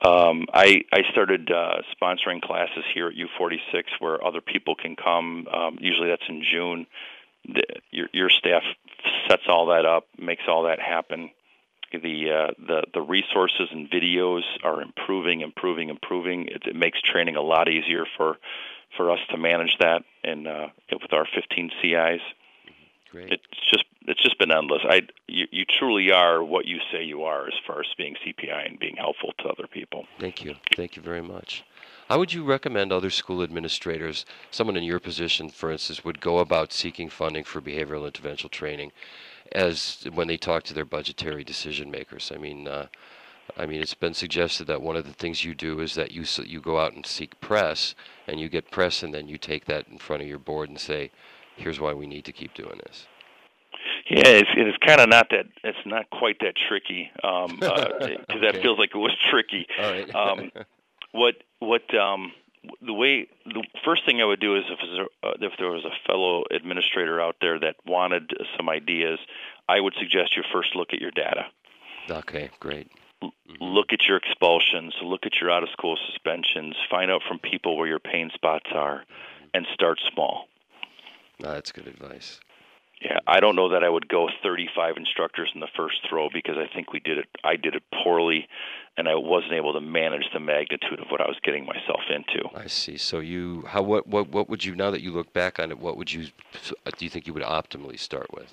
Um, I, I started uh, sponsoring classes here at U forty-six where other people can come. Um, usually that's in June. The, your, your staff sets all that up, makes all that happen. The uh, the, the resources and videos are improving, improving, improving. It, it makes training a lot easier for for us to manage that, and uh, with our fifteen C Is. Great. It's just it's just been endless. I you, you truly are what you say you are as far as being C P I and being helpful to other people. Thank you. Thank you very much. How would you recommend other school administrators, someone in your position, for instance, would go about seeking funding for behavioral interventional training, as when they talk to their budgetary decision makers? I mean, uh, I mean, it's been suggested that one of the things you do is that you you go out and seek press, and you get press, and then you take that in front of your board and say, here's why we need to keep doing this. Yeah, it's, it's kind of not that. It's not quite that tricky, because um, uh, okay. that feels like it was tricky. All right. um, what what um, the way the first thing I would do is if uh, if there was a fellow administrator out there that wanted some ideas, I would suggest you first look at your data. Okay, great. Look at your expulsions. Look at your out-of-school suspensions. Find out from people where your pain spots are, and start small. No, that's good advice. Yeah, I don't know that I would go thirty-five instructors in the first throw, because I think we did it. I did it poorly, and I wasn't able to manage the magnitude of what I was getting myself into. I see. So you, how, what, what, what would you, now that you look back on it, what would you, do you think you would optimally start with?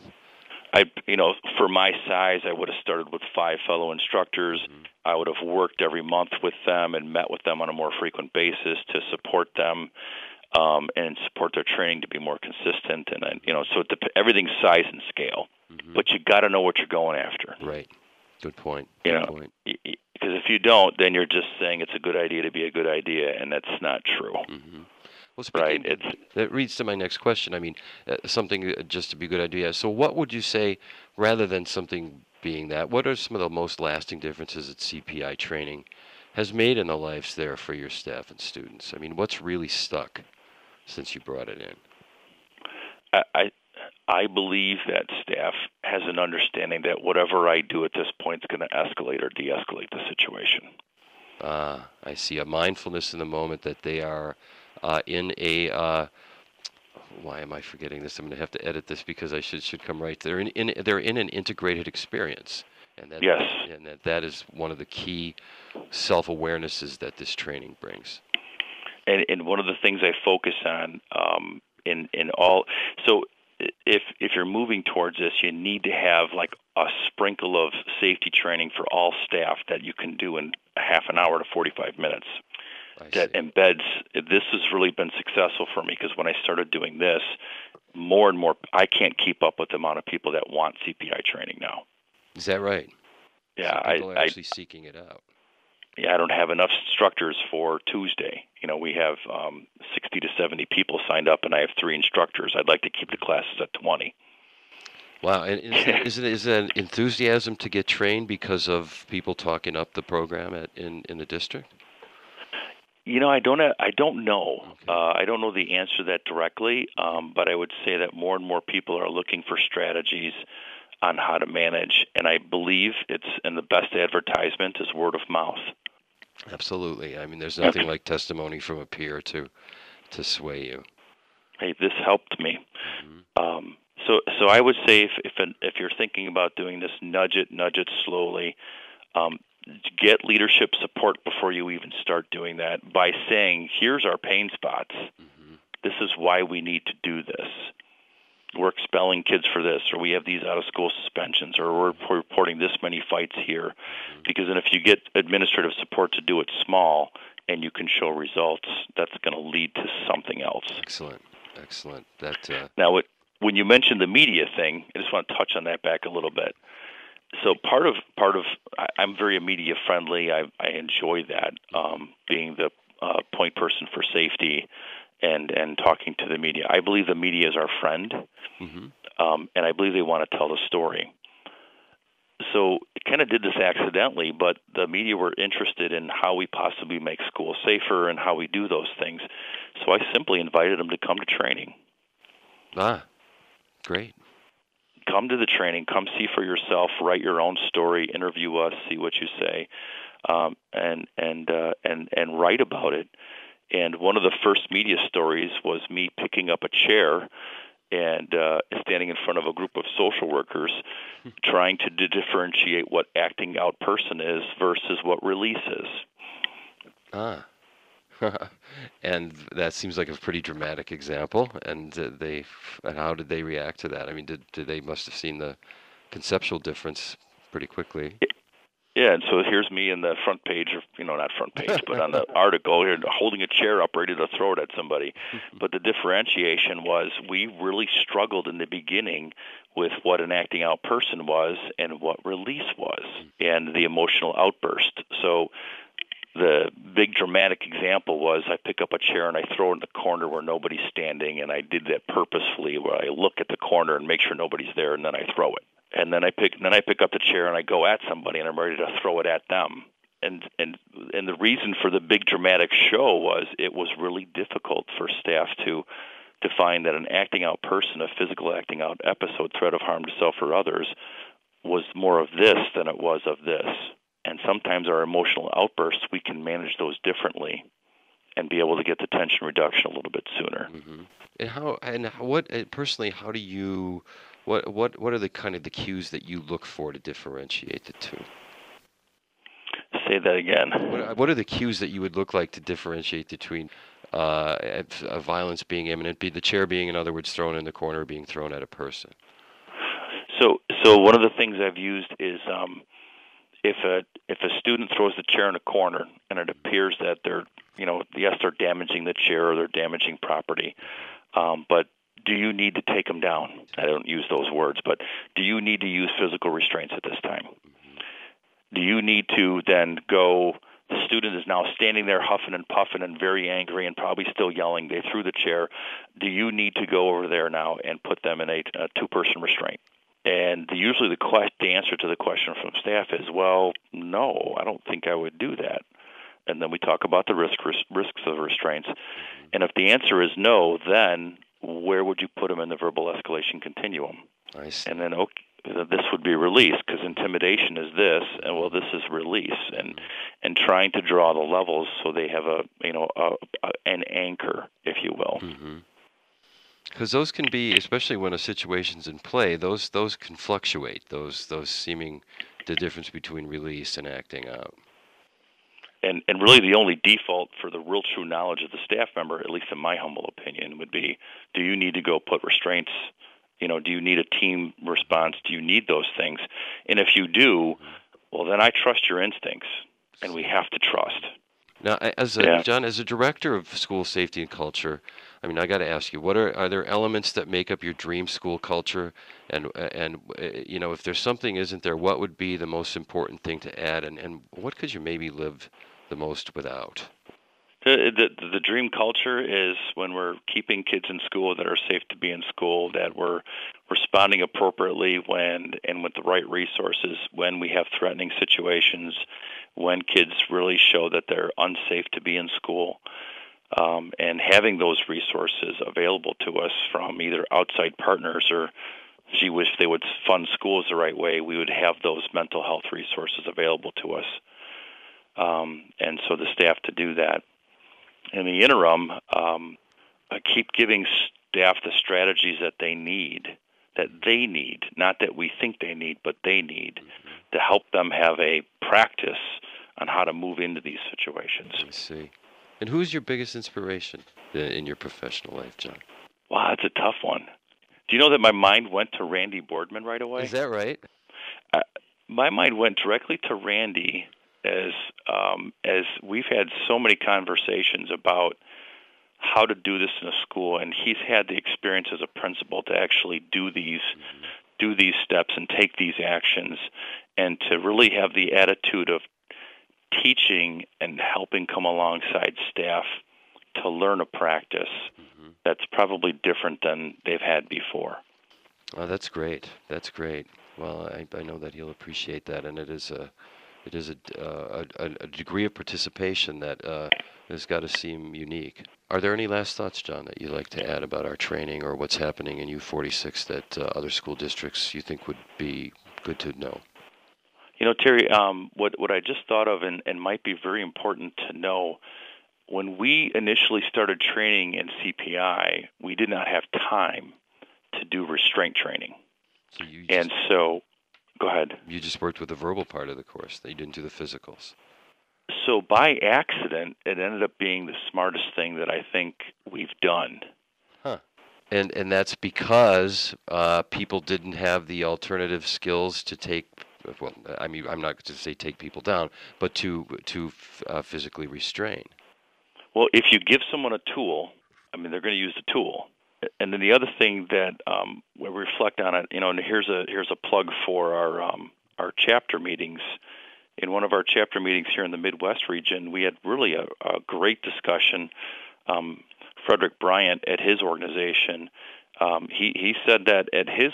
I, you know, for my size, I would have started with five fellow instructors. Mm-hmm. I would have worked every month with them and met with them on a more frequent basis to support them. Um, and support their training to be more consistent, and you know, so it dep- everything's size and scale. Mm-hmm. But you got to know what you're going after. Right. Good point. You good know, because y- y- if you don't, then you're just saying it's a good idea to be a good idea, and that's not true. Mm-hmm. Well, speaking, right. It's, that reads to my next question. I mean, uh, something just to be a good idea. So, what would you say, rather than something being that, what are some of the most lasting differences that C P I training has made in the lives there for your staff and students? I mean, what's really stuck since you brought it in? I I believe that staff has an understanding that whatever I do at this point is going to escalate or de-escalate the situation. Uh, I see a mindfulness in the moment that they are uh, in a, uh, why am I forgetting this? I'm going to have to edit this because I should should come right there. In, in, they're in an integrated experience. And that, yes. And that, that is one of the key self-awarenesses that this training brings. And, and one of the things I focus on um, in, in all, so if if you're moving towards this, you need to have like a sprinkle of safety training for all staff that you can do in half an hour to forty-five minutes. I that see. Embeds, this has really been successful for me because when I started doing this, more and more, I can't keep up with the amount of people that want C P I training now. Is that right? Yeah. So people I, are actually I, seeking it out. Yeah, I don't have enough instructors for Tuesday. You know, we have um, sixty to seventy people signed up, and I have three instructors. I'd like to keep the classes at twenty. Wow. And is, is, it, is it an enthusiasm to get trained because of people talking up the program at, in, in the district? You know, I don't I don't know. Okay. Uh, I don't know the answer to that directly, um, but I would say that more and more people are looking for strategies on how to manage, and I believe it's in the best advertisement is word of mouth. Absolutely. I mean, there's nothing like testimony from a peer to to sway you. Hey, this helped me. Mm-hmm. um, so so I would say if if, an, if you're thinking about doing this, nudge it, nudge it slowly. Um, get leadership support before you even start doing that by saying, here's our pain spots. Mm-hmm. This is why we need to do this. We're expelling kids for this, or we have these out-of-school suspensions, or we're reporting this many fights here. Mm-hmm. Because then if you get administrative support to do it small and you can show results, that's going to lead to something else. Excellent. Excellent. That uh... Now, it, when you mentioned the media thing, I just want to touch on that back a little bit. So part of, part of I, I'm very media-friendly. I, I enjoy that, um, being the uh, point person for safety. And, and talking to the media. I believe the media is our friend, mm-hmm. um, and I believe they want to tell the story. So it kind of did this accidentally, but the media were interested in how we possibly make schools safer and how we do those things. So I simply invited them to come to training. Ah, great. Come to the training. Come see for yourself. Write your own story. Interview us. See what you say, um, and, and, uh, and, and write about it. And one of the first media stories was me picking up a chair and uh, standing in front of a group of social workers trying to d- differentiate what acting out person is versus what release is. Ah. And that seems like a pretty dramatic example. And uh, they, and how did they react to that? I mean, did, did they must have seen the conceptual difference pretty quickly. It- Yeah, and so here's me in the front page, or, you know, not front page, but on the article, here, holding a chair up ready to throw it at somebody. But the differentiation was we really struggled in the beginning with what an acting out person was and what release was and the emotional outburst. So the big dramatic example was I pick up a chair and I throw it in the corner where nobody's standing, and I did that purposefully where I look at the corner and make sure nobody's there, and then I throw it. And then I pick then I pick up the chair and I go at somebody and I'm ready to throw it at them. And and and the reason for the big dramatic show was it was really difficult for staff to define that an acting out person, a physical acting out episode, threat of harm to self or others, was more of this than it was of this. And sometimes our emotional outbursts, we can manage those differently and be able to get the tension reduction a little bit sooner. Mm-hmm. And how and what personally, how do you? What what what are the kind of the cues that you look for to differentiate the two? Say that again. What, what are the cues that you would look like to differentiate between uh, uh, violence being imminent, be the chair being, in other words, thrown in the corner, being thrown at a person? So so one of the things I've used is um, if a if a student throws the chair in a corner and it appears that they're you know yes they're damaging the chair or they're damaging property, um, but do you need to take them down? I don't use those words, but do you need to use physical restraints at this time? Do you need to then go, the student is now standing there huffing and puffing and very angry and probably still yelling. They threw the chair. Do you need to go over there now and put them in a, a two-person restraint? And usually the, quest, the answer to the question from staff is, well, no, I don't think I would do that. And then we talk about the risk, risks of restraints. And if the answer is no, then where would you put them in the verbal escalation continuum? I see. And then okay, this would be release, because intimidation is this, and well, this is release, and mm-hmm. and trying to draw the levels so they have a you know a, a, an anchor, if you will. Because mm-hmm. those can be, especially when a situation's in play, those those can fluctuate. Those those seeming the difference between release and acting out. And, and really the only default for the real true knowledge of the staff member, at least in my humble opinion, would be, do you need to go put restraints? You know, do you need a team response? Do you need those things? And if you do, well, then I trust your instincts, and we have to trust. Now, as a, yeah. John, as a director of school safety and culture, I mean, I got to ask you, what are are there elements that make up your dream school culture? And and you know, if there's something isn't there, what would be the most important thing to add? And and what could you maybe live the most without? The, the, the dream culture is when we're keeping kids in school that are safe to be in school, that we're responding appropriately when and with the right resources, when we have threatening situations, when kids really show that they're unsafe to be in school, um, and having those resources available to us from either outside partners or, gee, wish they would fund schools the right way, we would have those mental health resources available to us. Um, and so the staff to do that. In the interim, um, I keep giving staff the strategies that they need, that they need, not that we think they need, but they need, mm-hmm. to help them have a practice on how to move into these situations. I see. And who's your biggest inspiration in your professional life, John? Wow, that's a tough one. Do you know that my mind went to Randy Boardman right away? Is that right? Uh, my mind went directly to Randy. As um, as we've had so many conversations about how to do this in a school, and he's had the experience as a principal to actually do these mm-hmm. do these steps and take these actions, and to really have the attitude of teaching and helping come alongside staff to learn a practice mm-hmm. that's probably different than they've had before. Oh, that's great. That's great. Well, I, I know that he'll appreciate that, and it is a... It is a, uh, a, a degree of participation that uh, has got to seem unique. Are there any last thoughts, John, that you'd like to add about our training or what's happening in U forty-six that uh, other school districts you think would be good to know? You know, Terry, um, what, what I just thought of and, and might be very important to know, when we initially started training in C P I, we did not have time to do restraint training. So you just... And so... Go ahead. You just worked with the verbal part of the course. You didn't do the physicals. So by accident, it ended up being the smartest thing that I think we've done. Huh. And and that's because uh, people didn't have the alternative skills to take, well, I mean, I'm not going to say take people down, but to, to uh, physically restrain. Well, if you give someone a tool, I mean, they're going to use the tool. And then the other thing that um, we reflect on it, you know, and here's a here's a plug for our um, our chapter meetings. In one of our chapter meetings here in the Midwest region, we had really a, a great discussion. Um, Frederick Bryant at his organization, um, he he said that at his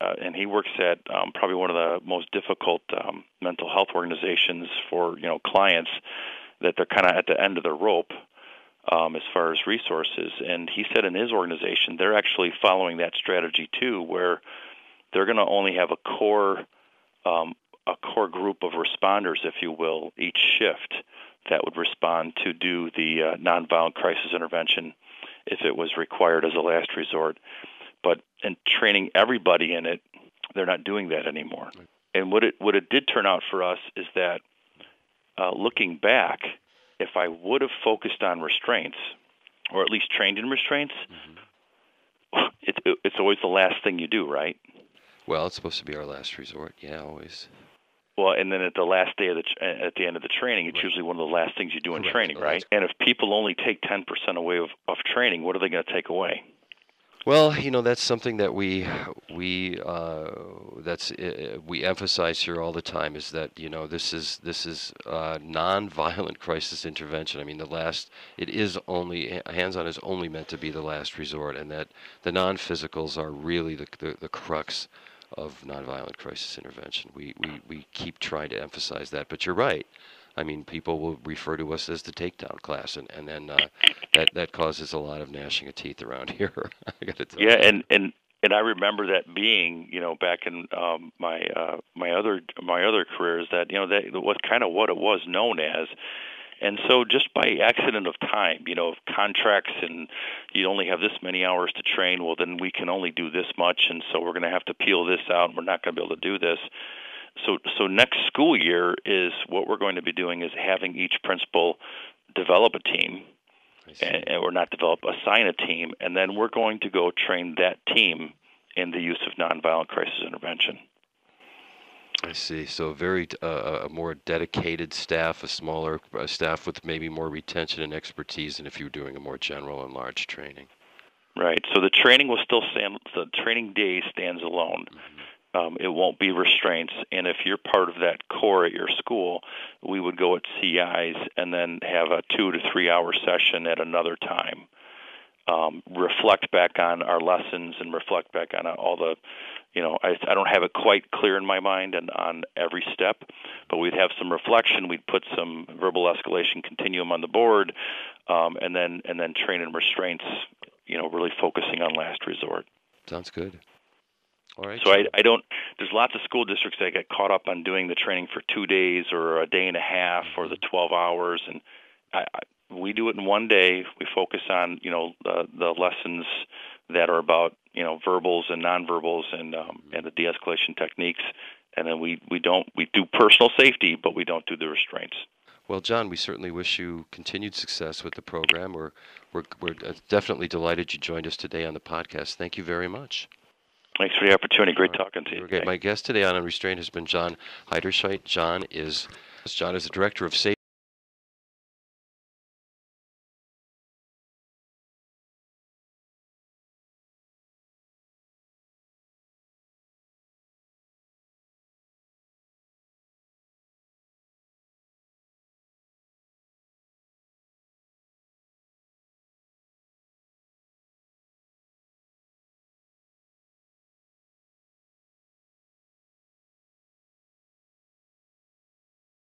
uh, and he works at um, probably one of the most difficult um, mental health organizations for you know clients, that they're kind of at the end of the rope. Um, as far as resources. And he said in his organization, they're actually following that strategy too, where they're going to only have a core um, a core group of responders, if you will, each shift that would respond to do the uh, nonviolent crisis intervention if it was required as a last resort. But in training everybody in it, they're not doing that anymore. And what it, what it did turn out for us is that uh, looking back, if I would have focused on restraints, or at least trained in restraints, mm-hmm. it, it, it's always the last thing you do, right? Well, it's supposed to be our last resort. Yeah, always. Well, and then at the last day of the at the end of the training, it's right. usually one of the last things you do Correct. in training, oh, right? And if people only take ten percent away of, of training, what are they going to take away? Well, you know, that's something that we we uh, that's uh, we emphasize here all the time, is that you know this is this is uh, nonviolent crisis intervention. I mean, the last it is only hands-on is only meant to be the last resort, and that the non-physicals are really the the, the crux of nonviolent crisis intervention. We, we we keep trying to emphasize that, but you're right. I mean, people will refer to us as the takedown class, and and then uh, that that causes a lot of gnashing of teeth around here. I got to tell you. Yeah, and, and and I remember that being, you know, back in um, my uh, my other my other careers, that you know that was kind of what it was known as. And so, just by accident of time, you know, contracts, and you only have this many hours to train. Well, then we can only do this much, and so we're going to have to peel this out, and we're not going to be able to do this. So so next school year is what we're going to be doing is having each principal develop a team, and, and or not develop, assign a team, and then we're going to go train that team in the use of nonviolent crisis intervention. I see. So very uh, a more dedicated staff, a smaller uh, staff with maybe more retention and expertise than if you were doing a more general and large training. Right. So the training will still stand. The training day stands alone. Mm-hmm. Um, it won't be restraints, and if you're part of that core at your school, we would go at C Is and then have a two to three hour session at another time. Um, reflect back on our lessons and reflect back on all the, you know, I, I don't have it quite clear in my mind and on every step, but we'd have some reflection. We'd put some verbal escalation continuum on the board, um, and then and then train in restraints. You know, really focusing on last resort. Sounds good. All right. So I, I don't, there's lots of school districts that get caught up on doing the training for two days or a day and a half or the twelve hours. And I, I, we do it in one day. We focus on, you know, uh, the lessons that are about, you know, verbals and nonverbals and, um, and the de-escalation techniques. And then we, we don't, we do personal safety, but we don't do the restraints. Well, John, we certainly wish you continued success with the program. We're, we're, we're definitely delighted you joined us today on the podcast. Thank you very much. Thanks for the opportunity. Great talking to you. Okay. My guest today on Unrestrained has been John Heiderscheidt. John is John is the director of safety.